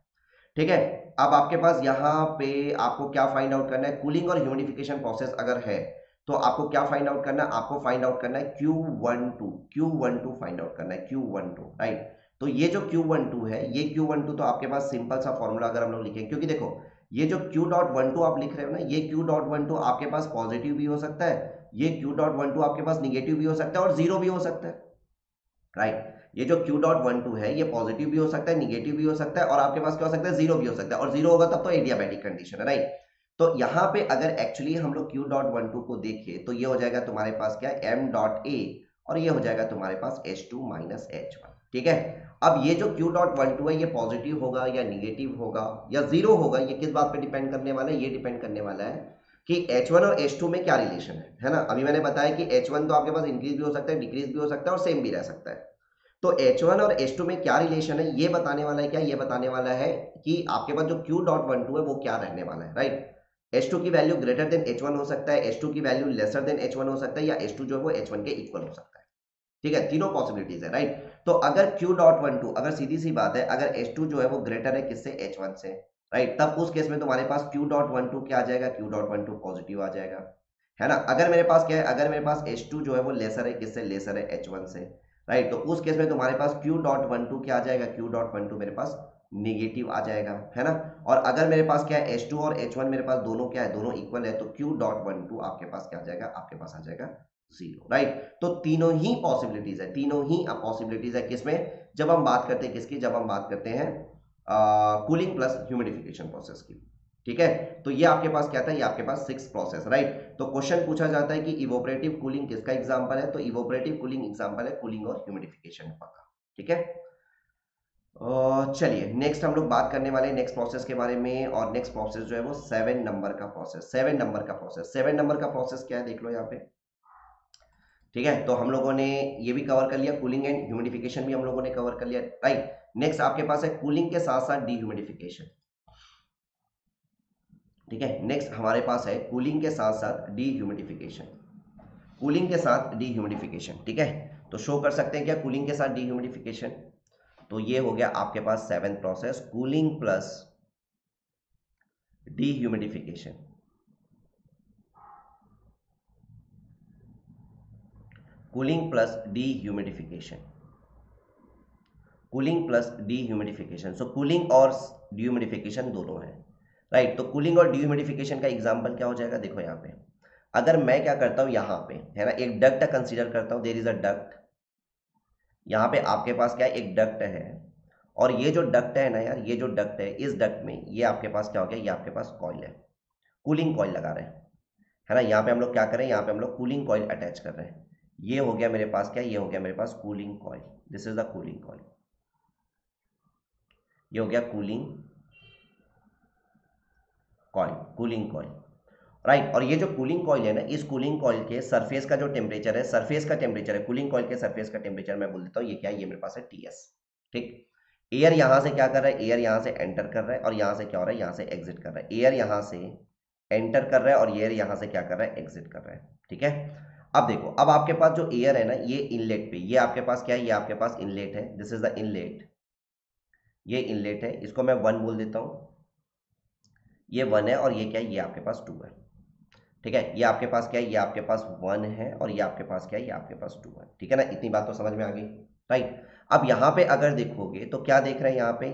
ठीक है, अब आपके पास यहाँ पे आपको क्या फाइंड आउट करना है, कूलिंग और ह्यूमिडिफिकेशन प्रोसेस अगर है तो आपको क्या फाइंड आउट करना है, आपको फाइंड आउट करना है Q12 फाइंड आउट करना है, Q12, राइट। तो ये जो Q12 है, ये Q12 तो आपके पास सिंपल सा फॉर्मूला अगर हम लोग लिखें, क्योंकि देखो ये जो Q.12 आप लिख रहे हो ना, ये Q.12 आपके पास पॉजिटिव भी हो सकता है, ये Q.12 आपके पास निगेटिव भी हो सकता है और जीरो भी हो सकता है, राइट। ये जो Q.12 है ये पॉजिटिव भी हो सकता है, निगेटिव भी हो सकता है और आपके पास क्या हो सकता है, जीरो भी हो सकता है, और जीरो होगा तब तो एडियाबैटिक कंडीशन है, राइट। तो यहाँ पे अगर एक्चुअली हम लोग Q.12 को देखें तो ये हो जाएगा तुम्हारे पास क्या है, M.A और ये हो जाएगा तुम्हारे पास H2 - H1, ठीक है। अब ये जो Q.12 है ये पॉजिटिव होगा या निगेटिव होगा या जीरो होगा, ये किस बात पे डिपेंड करने वाला है, ये डिपेंड करने वाला है कि H1 और H2 में क्या रिलेशन है ना। अभी मैंने बताया कि H1 तो आपके पास इंक्रीज भी हो सकता है, डिक्रीज भी हो सकता है और सेम भी रह सकता है, तो H1 और H2 में क्या रिलेशन है ये बताने वाला है क्या, ये बताने वाला है कि आपके पास जो Q.12 है वो क्या रहने वाला है, राइट। H2 की वैल्यू ग्रेटर देन H1 हो सकता है, H2 की वैल्यू लेसर देन H1 हो सकता है, या H2 जो है वो H1 के इक्वल हो सकता है, ठीक है, तीनों पॉसिबिलिटीज है, राइट। तो अगर Q.12 अगर सीधी सी बात है, अगर H2 जो है वो ग्रेटर है किससे, H1 से, राइट, तब उस केस में तुम्हारे पास Q.12 क्या आ जाएगा, Q.12 पॉजिटिव आ जाएगा, है ना। अगर मेरे पास क्या है, अगर मेरे पास H2 जो है वो लेसर है, किससे लेसर है, H1 से, राइट। तो उस केस में तुम्हारे पास Q.12 क्या आ जाएगा, Q.12 मेरे पास नेगेटिव आ जाएगा, है ना। और अगर मेरे पास क्या है, H2 और H1 मेरे पास दोनों क्या है, दोनों इक्वल है, तो Q.12 आपके पास क्या आ जाएगा, आपके पास आ जाएगा 0, राइट। तो तीनों ही पॉसिबिलिटीज है, तीनों ही पॉसिबिलिटीज है किसमें, जब हम बात करते हैं किसकी, जब हम बात करते हैं कूलिंग प्लस ह्यूमिडिफिकेशन प्रोसेस की, ठीक है। तो ये आपके पास क्या था, ये आपके पास 6 प्रोसेस, राइट। तो क्वेश्चन पूछा जाता है कि इवोपरेटिव कूलिंग किसका एग्जांपल है, तो इवोपरेटिव कूलिंग एग्जांपल है कूलिंग और ह्यूमिडिफिकेशन का, ठीक है। चलिए नेक्स्ट हम लोग बात करने वाले हैं नेक्स्ट प्रोसेस के बारे में, और नेक्स्ट प्रोसेस जो है वो 7 नंबर का प्रोसेस, 7 नंबर का प्रोसेस, 7 नंबर का प्रोसेस क्या है देख लो यहाँ पे, ठीक है। तो हम लोगों ने ये भी कवर कर लिया, कूलिंग एंड ह्यूमिडिफिकेशन भी हम लोगों ने कवर कर लिया, राइट। नेक्स्ट आपके पास है कूलिंग के साथ साथ डीह्यूमिडिफिकेशन, ठीक है। नेक्स्ट हमारे पास है कूलिंग के साथ साथ डीह्यूमिडिफिकेशन, कूलिंग के साथ डीह्यूमिडिफिकेशन, ठीक है। तो शो कर सकते हैं क्या, कूलिंग के साथ डीह्यूमिडिफिकेशन। तो ये हो गया आपके पास 7th process, cooling plus dehumidification, cooling plus dehumidification, cooling plus dehumidification. So cooling और डीह्यूमिडिफिकेशन दोनों है, राइट। तो कूलिंग और डीह्यूमिडिफिकेशन का एग्जांपल क्या हो जाएगा, देखो यहाँ पे अगर मैं क्या करता हूँ यहाँ पे, है ना, एक डक्ट कंसीडर करता हूँ, देयर इज अ डक्ट, यहाँ पे आपके पास क्या है, एक डक्ट है, और ये जो डक्ट है ना यार, ये जो डक्ट है, इस डक्ट में ये आपके पास क्या हो गया, ये आपके पास कॉइल है, कूलिंग कॉइल लगा रहे हैं, है ना। यहाँ पे हम लोग क्या कर रहे हैं, यहाँ पे हम लोग कूलिंग कॉइल अटैच कर रहे हैं, ये हो गया मेरे पास क्या, ये हो गया मेरे पास cooling coil, this is the cooling coil, ये हो गया cooling coil, cooling coil, right. और ये जो कूलिंग कॉइल है ना, इस कूलिंग कॉइल के सरफेस का जो टेम्परेचर है, सरफेस का टेम्परेचर है, कूलिंग कॉइल के सरफेस का टेम्परेचर मैं बोल देता हूँ, ये क्या है, ये मेरे पास है Ts, ठीक। एयर यहाँ से क्या कर रहा है, एयर यहाँ से एंटर कर रहा है, और यहाँ से क्या हो रहा है, यहाँ से एग्जिट कर रहा है, एयर यहाँ से एंटर कर रहा है और एयर यहाँ से क्या कर रहा है, एग्जिट कर रहा है, ठीक है। अब देखो, अब आपके पास जो एयर है ना, ये इनलेट पे, ये आपके पास क्या है, ये आपके पास इनलेट है, दिस इज द इनलेट, ये इनलेट है, इसको मैं 1 बोल देता हूँ, ये 1 है, और ये क्या है, ये आपके पास 2 है, ठीक है। ये आपके पास क्या है, ये आपके पास 1 है, और ये आपके पास क्या है, ये आपके पास 2 है, ठीक है ना। इतनी बात तो समझ में आ गई, राइट। अब यहाँ पे अगर देखोगे तो क्या देख रहे हैं, यहाँ पे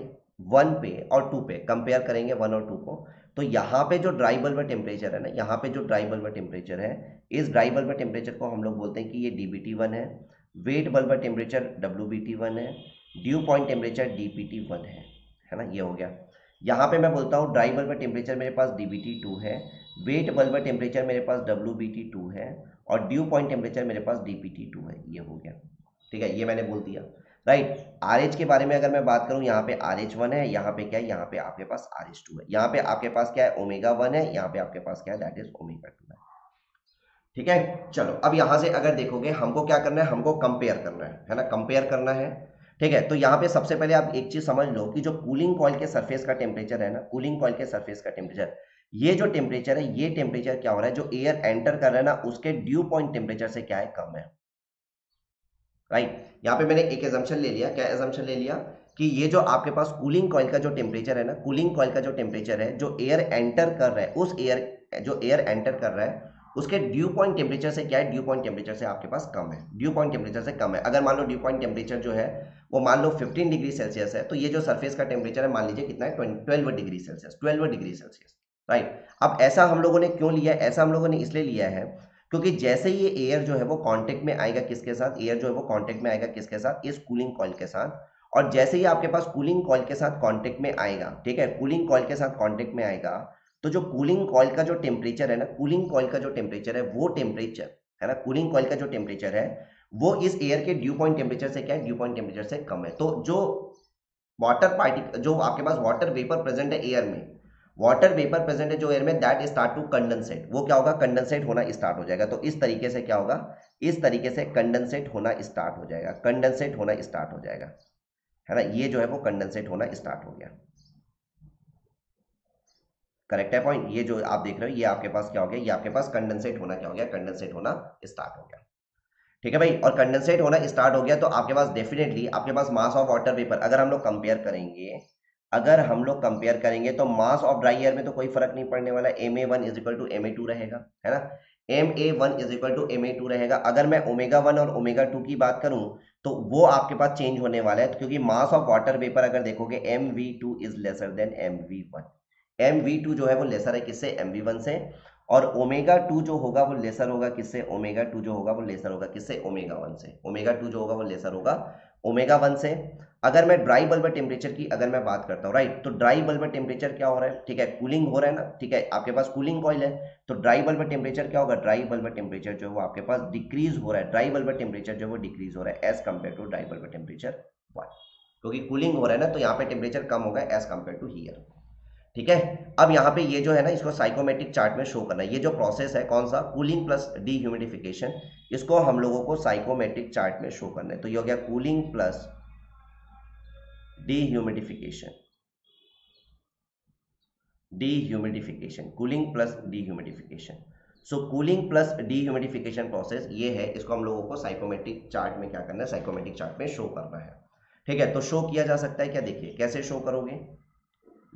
1 पे और 2 पे कंपेयर करेंगे 1 और 2 को, तो यहाँ पे जो ड्राई बल्ब टेम्परेचर है ना, यहाँ पे जो ड्राई बल्ब टेम्परेचर है, इस ड्राई बल्ब टेम्परेचर को हम लोग बोलते हैं कि ये DBT1 है, वेट बल्ब टेम्परेचर WBT1 है, ड्यू पॉइंट टेम्परेचर DPT1 है ना। ये हो गया, यहाँ पे मैं बोलता हूँ ड्राई बल्ब टेम्परेचर मेरे पास DBT2 है, वेट बल्ब टेम्परेचर मेरे पास WBT2 है, और ड्यू पॉइंट टेम्परेचर मेरे पास DPT2 है, ये हो गया, ठीक है। ये मैंने बोल दिया, राइट। RH के बारे में अगर मैं बात करूँ, यहाँ पे RH1 है, यहाँ पे क्या है, यहाँ पे आपके पास RH2 है, यहाँ पे आपके पास क्या है, ओमेगा 1 है, यहाँ पे आपके पास क्या है, दैट इज ओमेगा 2 है, ठीक है। चलो, अब यहाँ से अगर देखोगे हमको क्या करना है, हमको कंपेयर करना है ना, कंपेयर करना है, ठीक है। तो यहाँ पे सबसे पहले आप एक चीज समझ लो कि जो कूलिंग कॉइल के सरफेस का टेम्परेचर है ना, कूलिंग कॉइल के सरफेस का टेम्परेचर, ये जो टेम्परेचर है, ये टेम्परेचर क्या हो रहा है, जो एयर एंटर कर रहा है ना, उसके ड्यू पॉइंट टेम्परेचर से क्या है, कम है, राइट। यहाँ पे मैंने एक एजम्पशन ले लिया, क्या एजम्पशन ले लिया कि ये जो आपके पास कूलिंग कॉइल का जो टेम्परेचर है ना, कूलिंग कॉइल का जो टेम्परेचर है, जो एयर एंटर कर रहा है, उस एयर जो एयर एंटर कर रहा है उसके ड्यू पॉइंट टेम्परेचर से क्या है, ड्यू पॉइंट टेम्परेचर से आपके पास कम है, ड्यू पॉइंट टेम्परेचर से कम है। अगर मान लो ड्यू पॉइंट टेम्परेचर जो है वो मान लो 15 डिग्री सेल्सियस है, तो ये जो सरफेस का टेम्परेचर है मान लीजिए कितना है, 12 degree Celsius, 12 degree Celsius, right. अब ऐसा हम लोगों ने क्यों लिया, ऐसा हम लोगों ने इसलिए लिया है क्योंकि जैसे ये एयर जो है वो कॉन्टेक्ट में आएगा किसके साथ, एयर जो है वो कॉन्टेक्ट में आएगा किसके साथ, इस कूलिंग कॉइल के साथ, और जैसे ही आपके पास कूलिंग कॉइल के साथ कॉन्टेक्ट में आएगा, ठीक है, कूलिंग कॉइल के साथ कॉन्टेक्ट में आएगा, तो जो कूलिंग कॉइल का जो टेम्परेचर है ना, कूलिंग कॉइल का जो टेम्परेचर है वो टेम्परेचर है ना, कूलिंग कॉइल का जो टेम्परेचर है वो इस एयर के ड्यू पॉइंट टेम्परेचर से क्या है, ड्यू पॉइंट टेम्परेचर से कम है। तो जो वाटर पार्टिकल, जो आपके पास वाटर वेपर प्रेजेंट है एयर में, वाटर वेपर प्रेजेंट है जो एयर में, दैट स्टार्ट टू कंडेंसेट, वो क्या होगा, कंडेंसेट होना स्टार्ट हो जाएगा। तो इस तरीके से क्या होगा, इस तरीके से कंडेंसेट होना स्टार्ट हो जाएगा, कंडेंसेट होना स्टार्ट हो जाएगा, है ना। ये जो है वो कंडेंसेट होना स्टार्ट हो गया, करेक्ट है पॉइंट। ये जो आप देख रहे हो, ये आपके पास क्या हो गया, ये आपके पास कंडेंसेट होना क्या हो गया, कंडेंसेट होना स्टार्ट हो गया, ठीक है भाई। और कंडेंसेट होना स्टार्ट हो गया तो आपके पास डेफिनेटली आपके पास मास ऑफ वाटर वेपर, अगर हम लोग कंपेयर करेंगे, अगर हम लोग कंपेयर करेंगे तो मास ऑफ ड्राई एयर में तो कोई फर्क नहीं पड़ने वाला, MA1 is equal to MA2 रहेगा, है ना, MA1 is equal to MA2 रहेगा। अगर मैं ओमेगा 1 और ओमेगा 2 की बात करूं तो वो आपके पास चेंज होने वाला है, क्योंकि मास ऑफ वाटर वेपर अगर देखोगे MV2 is lesser then MV1, MV2 जो है वो लेसर है किससे, MV1 से, और ओमेगा 2 जो होगा वो लेसर होगा किससे, ओमेगा 2 जो होगा वो लेसर होगा किससे, ओमेगा 1 से, ओमेगा 2 जो होगा वो लेसर होगा ओमेगा 1 से। अगर मैं ड्राई बल्ब टेम्परेचर की अगर मैं बात करता हूँ, राइट, तो ड्राई बल्ब टेम्परेचर क्या हो रहा है, ठीक है, कूलिंग हो रहा है ना, ठीक है, आपके पास कूलिंग कॉइल है, तो ड्राई बल्ब टेम्परेचर क्या होगा, ड्राई बल्ब टेम्परेचर जो है वो आपके पास डिक्रीज हो रहा है, ड्राई बल्ब टेम्परेचर जो है वो डिक्रीज हो रहा है as compare to dry bulb temperature 1, क्योंकि कूलिंग हो रहा है ना, तो यहाँ पे टेम्परेचर कम होगा एज कम्पेयर टू हियर, ठीक है। अब यहाँ पे ये जो है ना, इसको साइकोमेट्रिक चार्ट में शो करना है, ये जो प्रोसेस है कौन सा, कूलिंग प्लस डिह्यूमिडिफिकेशन, इसको हम लोगों को साइकोमेट्रिक चार्ट में शो करना है। तो ये हो गया cooling plus dehumidification, dehumidification, cooling plus dehumidification, so cooling plus dehumidification process ये है, इसको हम लोगों को साइकोमेट्रिक चार्ट में क्या करना है, साइकोमेट्रिक चार्ट में शो करना है, ठीक है। तो शो किया जा सकता है क्या, देखिए कैसे शो करोगे,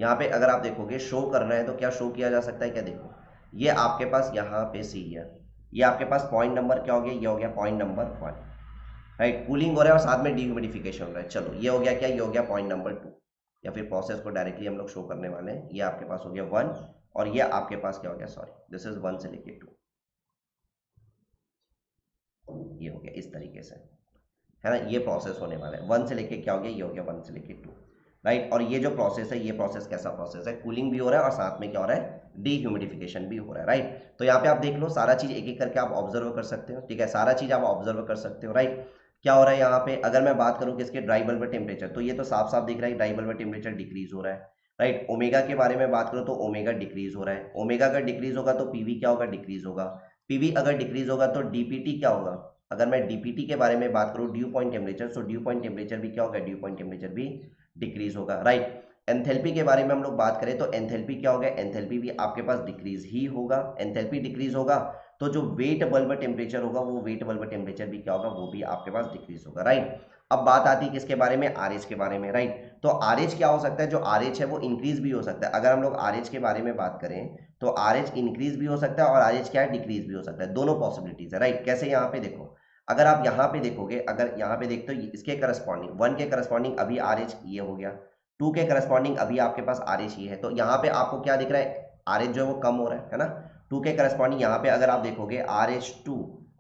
यहाँ पे अगर आप देखोगे शो करना है तो क्या शो किया जा सकता है क्या, देखो ये आपके पास यहाँ पे सी है, ये आपके पास पॉइंट नंबर क्या हो गया, ये हो गया पॉइंट नंबर 1, राइट, कूलिंग हो रहा है और साथ में डिह्यूमिडिफिकेशन हो रहा है, चलो ये हो गया क्या, ये हो गया पॉइंट नंबर 2, या फिर प्रोसेस को डायरेक्टली हम लोग शो करने वाले हैं। ये आपके पास हो गया 1 और ये आपके पास क्या हो गया, सॉरी दिस इज 1 से लेके 2, ये हो गया इस तरीके से, है ना, ये प्रोसेस होने वाला है 1 से लेके क्या हो गया, ये हो गया 1 से लेके 2, राइट, और ये जो प्रोसेस है, ये प्रोसेस कैसा प्रोसेस है, कूलिंग भी हो रहा है और साथ में क्या हो रहा है, डिह्यूमिडिफिकेशन भी हो रहा है, राइट। तो यहाँ पे आप देख लो सारा चीज एक एक करके आप ऑब्जर्व कर सकते हो, ठीक है, सारा चीज आप ऑब्जर्व कर सकते हो, राइट। क्या हो रहा है यहाँ पे, अगर मैं बात करूँ किसके, ड्राई बल्ब टेम्परेचर, तो ये तो साफ साफ दिख रहा है ड्राई बल्ब टेम्परेचर डिक्रीज हो रहा है, राइट। ओमेगा के बारे में बात करूँ तो ओमेगा डिक्रीज हो रहा है, ओमेगा अगर डिक्रीज होगा तो पीवी क्या होगा, डिक्रीज होगा, पीवी अगर डिक्रीज होगा तो डीपीटी क्या होगा, अगर मैं डीपीटी के बारे में बात करूँ, dew point temperature, so dew point temperature भी क्या होगा, ड्यू पॉइंट टेम्परेचर भी डिक्रीज होगा, राइट। एंथेल्पी के बारे में हम लोग बात करें तो एंथेल्पी क्या होगा, एंथेल्पी भी आपके पास डिक्रीज ही होगा, एंथेल्पी डिक्रीज होगा तो जो वेट बल्ब टेम्परेचर होगा वो वेट बल्ब टेम्परेचर भी क्या होगा, वो भी आपके पास डिक्रीज होगा, राइट। अब बात आती है किसके बारे में, आरएच के बारे में, राइट। तो आरएच क्या हो सकता है, जो आरएच है वो इंक्रीज भी हो सकता है, अगर हम लोग आरएच के बारे में बात करें तो आरएच इंक्रीज भी हो सकता है और आरएच क्या है, डिक्रीज भी हो सकता है, दोनों पॉसिबिलिटीज है, राइट। कैसे, यहाँ पे देखो, अगर आप यहाँ पे देखोगे, अगर यहाँ पे देखते हो इसके करस्पॉन्डिंग 1 के करस्पॉन्डिंग अभी आरएच ये हो गया, 2 के करस्पॉन्डिंग अभी आपके पास आरएच ये है, तो यहाँ पे आपको क्या दिख रहा है, आरएच जो है वो कम हो रहा है ना, 2 के करस्पॉन्डिंग यहाँ पे अगर आप देखोगे RH2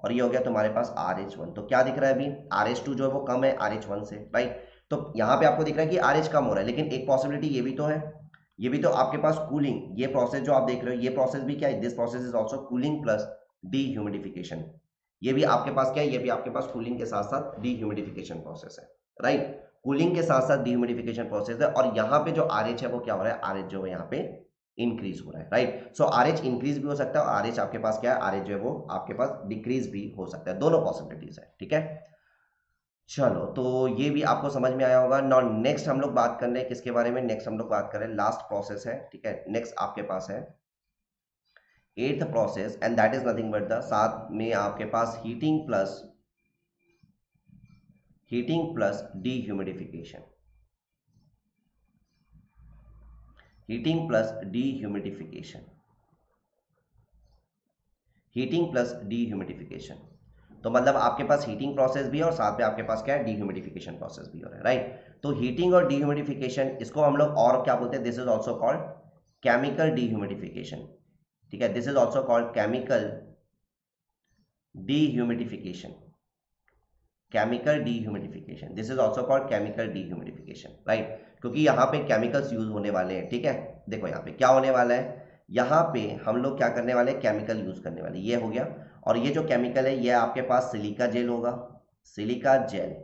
और ये हो गया तुम्हारे पास RH1, तो क्या दिख रहा है अभी, RH2 जो है वो कम है RH1 से, राइट। तो यहाँ पे आपको दिख रहा है कि RH कम हो रहा है, लेकिन एक पॉसिबिलिटी ये भी तो है, ये भी तो आपके पास कूलिंग, ये प्रोसेस जो आप देख रहे हो ये प्रोसेस भी क्या है, this process is also cooling plus dehumidification, ये भी आपके पास क्या है, ये भी आपके पास कूलिंग के साथ साथ डिह्यूमिडिफिकेशन प्रोसेस है, राइट। कूलिंग के साथ साथ डिह्यूमिडिफिकेशन प्रोसेस है और यहाँ पे जो आरएच है वो क्या हो रहा है, आरएच जो है यहाँ पे इंक्रीज हो रहा है, राइट। सो आरएच इंक्रीज भी हो सकता है और आरएच आपके पास क्या है, आरएच जो है वो आपके पास डिक्रीज भी हो सकता है, दोनों पॉसिबिलिटीज है, ठीक है। चलो तो ये भी आपको समझ में आया होगा। नॉट नेक्स्ट हम लोग बात कर रहे हैं किसके बारे में, नेक्स्ट हम लोग बात कर रहे हैं लास्ट प्रोसेस है, ठीक है, नेक्स्ट आपके पास है 8th process and that is nothing but the, साथ में आपके पास हीटिंग प्लस डिह्यूमिडिफिकेशन, तो मतलब आपके पास हीटिंग प्रोसेस भी है और साथ में आपके पास क्या है, डिह्यूमिडिफिकेशन प्रोसेस भी हो रहा है, राइट। तो हीटिंग और डिह्यूमिडिफिकेशन इसको हम लोग और क्या बोलते हैं, this is also called chemical dehumidification, ठीक है, this is also called chemical dehumidification, this is also called chemical dehumidification, right, क्योंकि यहाँ पे केमिकल्स यूज होने वाले हैं, ठीक है। देखो यहाँ पे क्या होने वाला है, यहाँ पे हम लोग क्या करने वाले हैं, केमिकल यूज करने वाले, ये हो गया, और ये जो केमिकल है ये आपके पास सिलिका जेल होगा, सिलिका जेल,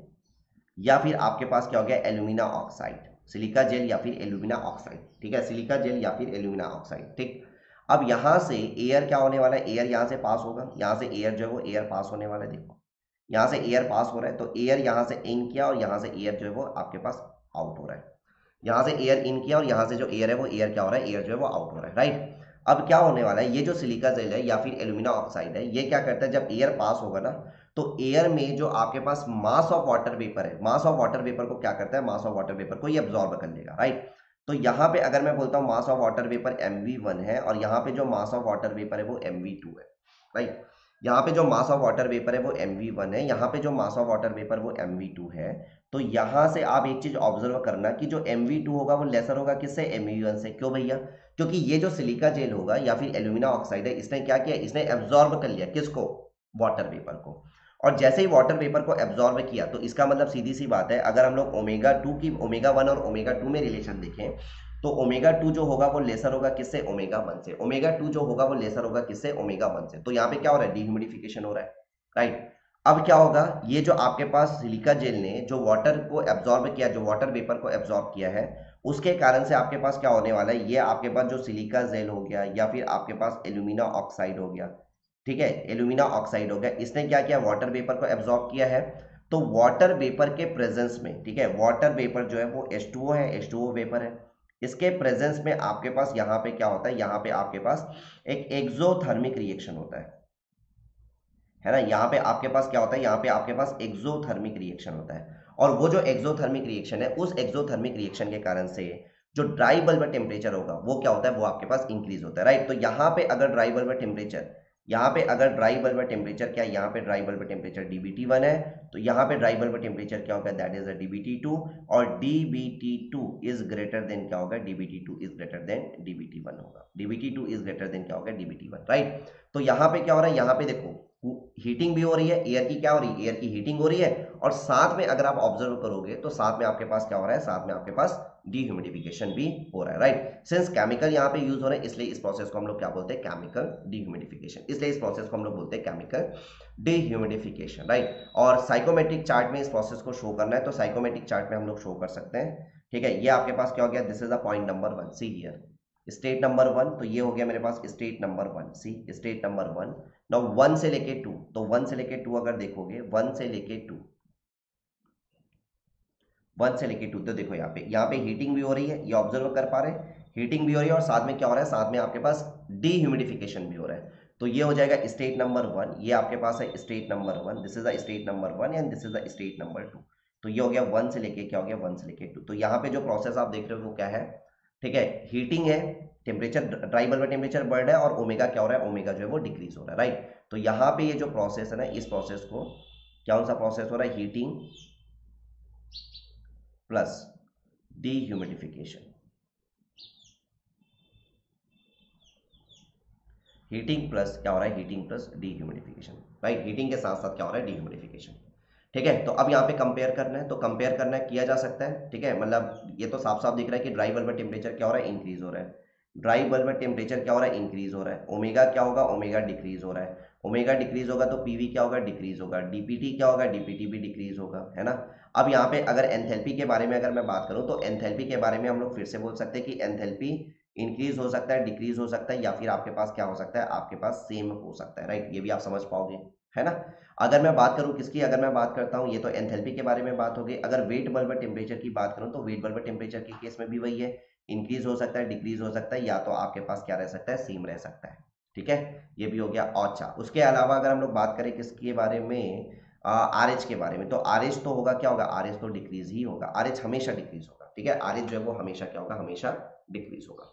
या फिर आपके पास क्या हो गया, एल्यूमिना ऑक्साइड, सिलिका जेल या फिर एल्यूमिना ऑक्साइड, ठीक है, सिलिका जेल या फिर एल्यूमिना ऑक्साइड, ठीक। अब यहाँ से एयर क्या होने वाला है, एयर यहाँ से पास होगा, यहाँ से एयर जो है वो एयर पास होने वाला है, देखो यहाँ से एयर पास हो रहा है, तो एयर यहाँ से इन किया और यहाँ से एयर जो है वो आपके पास आउट हो रहा है, यहाँ से एयर इन किया और यहाँ से जो एयर है वो एयर क्या हो रहा है, एयर जो है वो आउट हो रहा है, राइट। अब क्या होने वाला है, ये जो सिलिका जेल है या फिर एल्यूमिना ऑक्साइड है, ये क्या करता है, जब एयर पास होगा ना तो एयर में जो आपके पास मास ऑफ वाटर वेपर है, मास ऑफ वाटर वेपर को क्या करता है, मास ऑफ वाटर वेपर को ये एब्जॉर्ब कर लेगा, राइट। तो यहाँ पे अगर मैं बोलता हूँ mass of water vapour mv1 है और यहाँ पे जो मास ऑफ वाटर वेपर है वो mv2 है, राइट। यहाँ पे जो मास ऑफ वाटर वेपर है वो mv1 है, यहाँ पे जो मास ऑफ वाटर वेपर वो mv2 है। तो यहाँ से आप एक चीज ऑब्जर्व करना कि जो mv2 होगा वो लेसर होगा किससे, mv1 से। क्यों भैया? क्योंकि ये जो सिलिका जेल होगा या फिर एल्यूमिना ऑक्साइड है, इसने क्या किया, इसने एब्जॉर्ब कर लिया किसको, वाटर वेपर को। और जैसे ही वाटर वेपर को एब्जॉर्ब किया तो इसका मतलब सीधी सी बात है, अगर हम लोग ओमेगा 1 और ओमेगा 2 में रिलेशन देखें तो ओमेगा 2 जो होगा वो लेसर होगा किससे, ओमेगा 1 से। ओमेगा 2 जो होगा वो लेसर होगा किससे, ओमेगा 1 से। तो यहाँ पे क्या हो रहा है, डिह्यूमिडिफिकेशन हो रहा है, राइट। अब क्या होगा, ये जो आपके पास सिलिका जेल ने जो वाटर को एब्जॉर्ब किया, जो वाटर वेपर को एब्जॉर्ब किया है, उसके कारण से आपके पास क्या होने वाला है, ये आपके पास जो सिलिका जेल हो गया या फिर आपके पास एल्यूमिना ऑक्साइड हो गया, ठीक है, एल्यूमिना ऑक्साइड हो गया, इसने क्या किया, वाटर वेपर को एब्जॉर्ब किया है। तो वाटर वेपर के प्रेजेंस में, ठीक है, वाटर वेपर जो है वो H2O है, H2O वेपर है, इसके प्रेजेंस में आपके पास यहाँ पे क्या होता है, यहाँ पे आपके पास एक एक्सोथर्मिक रिएक्शन होता है ना। यहाँ पे आपके पास क्या होता है, यहाँ पे आपके पास एक्सोथर्मिक रिएक्शन होता है। और वो जो एक्सोथर्मिक रिएक्शन है, उस एक्सोथर्मिक रिएक्शन के कारण से जो ड्राई बल्ब टेम्परेचर होगा वो क्या होता है, वो आपके पास इंक्रीज होता है, राइट। तो यहाँ पे अगर ड्राई बल्ब टेम्परेचर, यहाँ पे अगर ड्राई बल्ब टेम्परेचर क्या, यहाँ पे ड्राई बल्ब टेम्परेचर dBT1 है, तो यहाँ पे ड्राई बल्ब टेम्परेचर क्या होगा, दैट इज dBT2 और dBT2 इज ग्रेटर देन क्या होगा, dBT2 is greater then dBT1 होगा, dBT2 इज ग्रेटर देन क्या होगा, dBT1, राइट। तो यहाँ पे क्या हो रहा है, यहाँ पे देखो हीटिंग भी हो रही है, एयर की क्या हो रही है, एयर की हीटिंग हो रही है, और साथ में अगर आप ऑब्जर्व करोगे तो साथ में आपके पास क्या हो रहा है, साथ में आपके पास डिह्यूमिडिफिकेशन भी हो रहा है, राइट। सिंस केमिकल यहाँ पे यूज हो रहे हैं, इसलिए इस प्रोसेस को हम लोग क्या बोलते हैं, केमिकल डिह्यूमिडिफिकेशन, इसलिए इस प्रोसेस को हम लोग बोलते हैं केमिकल डिह्यूमिडिफिकेशन, राइट। और साइकोमेट्रिक चार्ट में इस प्रोसेस को शो करना है तो साइकोमेट्रिक चार्ट में हम लोग शो कर सकते हैं, ठीक है। ये आपके पास क्या हो गया, this is the point number 1, see here state number 1, तो ये हो गया मेरे पास state number 1, see state number 1। Now 1 से लेके 2, तो 1 से लेके 2 अगर देखोगे, 1 से लेके 2 तो देखो यहाँ पे हीटिंग भी हो रही है, ये ऑब्जर्व कर पा रहे हैं, हीटिंग भी हो रही है और साथ में क्या हो रहा है, साथ में आपके पास डिह्यूमिडिफिकेशन भी हो रहा है। तो ये हो जाएगा स्टेट नंबर 1, ये आपके पास है state number 1, this is the state number 1 and this is the state number 2। तो ये हो गया 1 से लेके 2। तो यहाँ पे जो प्रोसेस आप देख रहे हो वो क्या है, ठीक है, हीटिंग है, टेम्परेचर, ड्राई बल्ब टेम्परेचर बढ़ रहा है और ओमेगा क्या हो रहा है, ओमेगा जो है वो डिक्रीज हो रहा है, राइट। तो यहाँ पे ये जो प्रोसेस है ना, इस प्रोसेस को कौन सा प्रोसेस हो रहा है, heating plus dehumidification, heating plus क्या हो रहा है, heating plus dehumidification, right. Heating के साथ साथ क्या हो रहा है, डिह्यूमिडिफिकेशन, ठीक है। तो अब यहाँ पे कंपेयर करना है, तो कंपेयर करना किया जा सकता है, ठीक है। मतलब ये तो साफ साफ दिख रहा है कि ड्राई बल्ब टेम्परेचर क्या हो रहा है, इंक्रीज हो रहा है, ड्राई बल्ब टेम्परेचर क्या हो रहा है, इंक्रीज हो रहा है, ओमेगा क्या होगा, ओमेगा डिक्रीज हो रहा है, ओमेगा डिक्रीज होगा तो पीवी क्या होगा, डिक्रीज होगा, डीपीटी क्या होगा, डीपीटी भी डिक्रीज होगा, है ना। अब यहाँ पे अगर एंथैल्पी के बारे में अगर मैं बात करूँ तो एंथैल्पी के बारे में हम लोग फिर से बोल सकते हैं कि एंथैल्पी इंक्रीज हो सकता है, डिक्रीज हो सकता है, या फिर आपके पास क्या हो सकता है, आपके पास सेम हो सकता है, राइट। ये भी आप समझ पाओगे, है ना। अगर मैं बात करूँ किसकी, अगर मैं बात करता हूँ, ये तो एंथैल्पी के बारे में बात होगी। अगर वेट बल्ब टेम्परेचर की बात करूँ तो वेट बल्ब टेम्परेचर के केस में भी वही है, इंक्रीज हो सकता है, डिक्रीज हो सकता है, या तो आपके पास क्या रह सकता है, सेम रह सकता है, ठीक है। ये भी हो गया। अच्छा, उसके अलावा अगर हम लोग बात करें किसके बारे में, आरएच के बारे में, तो आरएच तो होगा क्या होगा, आरएच तो डिक्रीज ही होगा, आरएच हमेशा डिक्रीज होगा, ठीक है। आरएच जो है वो हमेशा क्या होगा, हमेशा डिक्रीज होगा,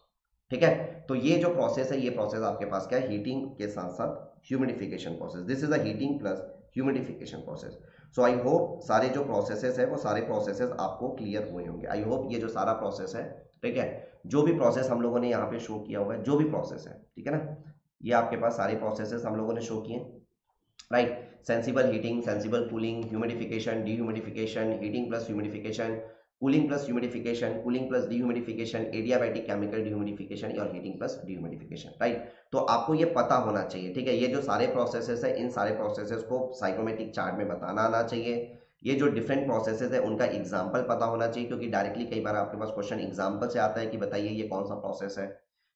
ठीक है। तो ये जो प्रोसेस है, ये प्रोसेस आपके पास क्या है, हीटिंग के साथ साथ humidification process, this is a heating plus humidification process. So I hope सारे जो प्रोसेसेस है वो सारे प्रोसेसेस आपको क्लियर हुए होंगे। आई होप ये जो सारा प्रोसेस है, ठीक है, जो भी प्रोसेस हम लोगों ने यहाँ पे शो किया हुआ है, जो भी प्रोसेस है, ठीक है ना, ये आपके पास सारे प्रोसेसेस हम लोगों ने शो किए, right. Sensible heating, sensible cooling, humidification, dehumidification, heating plus humidification, cooling plus humidification, cooling plus dehumidification, adiabatic chemical dehumidification और हीटिंग प्लस डिह्यूमिडिफिकेशन, राइट। तो आपको ये पता होना चाहिए, ठीक है। ये जो सारे प्रोसेसेस है, इन सारे प्रोसेसेस को साइकोमेट्रिक चार्ट में बताना आना चाहिए। ये जो डिफरेंट प्रोसेसेस है उनका एग्जाम्पल पता होना चाहिए, क्योंकि डायरेक्टली कई बार आपके पास क्वेश्चन एग्जाम्पल से आता है कि बताइए ये कौन सा प्रोसेस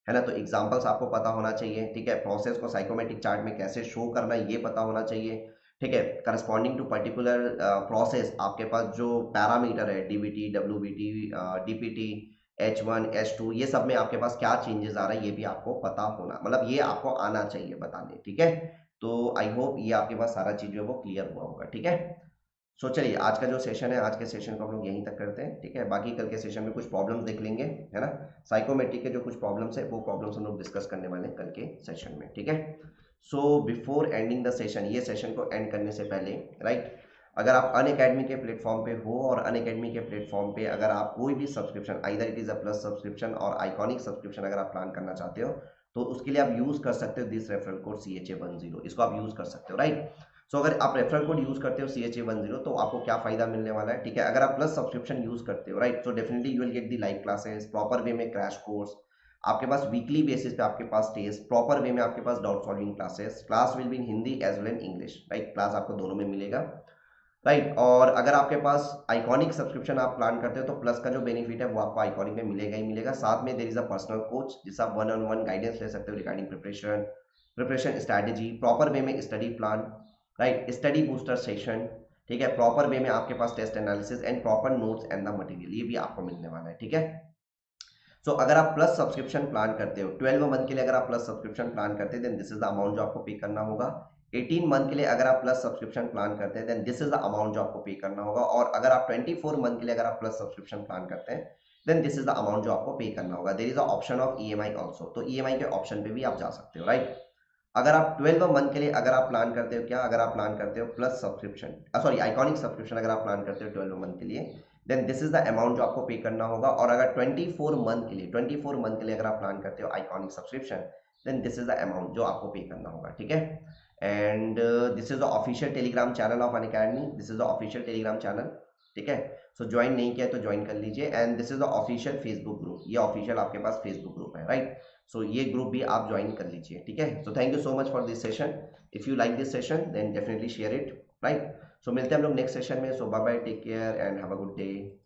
है ना। तो एग्जाम्पल्स आपको पता होना चाहिए, ठीक है। प्रोसेस को साइकोमेट्रिक चार्ट में कैसे शो करना है ये पता होना चाहिए, ठीक है। करस्पॉन्डिंग टू पर्टिकुलर प्रोसेस आपके पास जो पैरामीटर है, DBT, WBT, DPT, H1, H2, ये सब में आपके पास क्या चेंजेस आ रहा है ये भी आपको पता होना, मतलब ये आपको आना चाहिए बताने, ठीक है। तो आई होप ये आपके पास सारा चीज जो है वो क्लियर हुआ होगा, ठीक है। सो चलिए आज का जो सेशन है, आज के सेशन को हम लोग यहीं तक करते हैं, ठीक है। बाकी कल के सेशन में कुछ प्रॉब्लम्स देख लेंगे, है ना। साइकोमेट्रिक के जो कुछ प्रॉब्लम्स है वो प्रॉब्लम्स हम लोग डिस्कस करने वाले हैं कल के सेशन में, ठीक है। So before ending the session, ये सेशन को एंड करने से पहले, राइट, अगर आप अनअकैडमी के प्लेटफॉर्म पे हो और अनअकैडमी के प्लेटफॉर्म पे अगर आप कोई भी subscription, either it is a plus subscription और आइकॉनिक सब्सक्रिप्शन अगर आप प्लान करना चाहते हो तो उसके लिए आप यूज़ कर सकते हो दिस रेफरल कोड CHA10, इसको आप यूज़ कर सकते हो, राइट। सो अगर आप रेफरल कोड यूज़ करते हो CHA10 तो आपको क्या फ़ायदा मिलने वाला है, ठीक है। अगर आप प्लस सब्सक्रिप्शन यूज़ करते हो, right, so definitely you will get the live classes, proper way में क्रैश कोर्स आपके पास, वीकली बेसिस पे आपके पास टेस्ट, प्रॉपर वे में आपके पास doubt solving classes, class will be in Hindi as well and English, right, class आपको दोनों में मिलेगा, राइट। और अगर आपके पास आइकॉनिक सब्सक्रिप्शन आप प्लान करते हो तो प्लस का जो बेनिफिट है वो आपको आइकॉनिक में मिलेगा ही मिलेगा। साथ में there is a personal coach जिससे आप 1-on-1 गाइडेंस ले सकते हो regarding preparation strategy, proper way में study plan, right, study booster session, ठीक है। प्रॉपर वे में आपके पास test analysis and proper notes and the material, ये भी आपको मिलने वाला है, ठीक है। सो अगर आप प्लस सब्सक्रिप्शन प्लान करते हो 12 मंथ के लिए, अगर आप प्लस सब्सक्रिप्शन प्लान करते हैं then this is the amount जो आपको पे करना होगा। 18 मंथ के लिए अगर आप प्लस सब्सक्रिप्शन प्लान करते हैं then this is the amount जो आपको पे करना होगा। और अगर आप 24 मंथ के लिए अगर आप प्लस सब्सक्रिप्शन प्लान करते हैं then this is the amount जो आपको पे करना होगा। There is a option of EMI also, तो EMI के ऑप्शन पे भी आप जा सकते हो, राइट। अगर आप 12 मंथ के लिए अगर आप प्लान करते हो, क्या अगर आप प्लान करते हो plus subscription, sorry iconic subscription अगर आप प्लान करते हो 12 मंथ के लिए then this is the amount जो आपको पे करना होगा। और अगर 24 मंथ के लिए अगर आप प्लान करते हो iconic subscription then this is the amount जो आपको पे करना होगा, ठीक है। And this is the official Telegram channel of Unacademy, this is the official Telegram channel, ठीक है। सो ज्वाइन नहीं किया तो ज्वाइन कर लीजिए। And this is the official Facebook group, ये ऑफिशियल आपके पास फेसबुक ग्रुप है, राइट। सो ये ग्रुप भी आप ज्वाइन कर लीजिए, ठीक है। So thank you so much for this session. If you like this session then definitely share it, right. So मिलते हैं हम लोग नेक्स्ट सेशन में। So bye bye, take care and have a good day.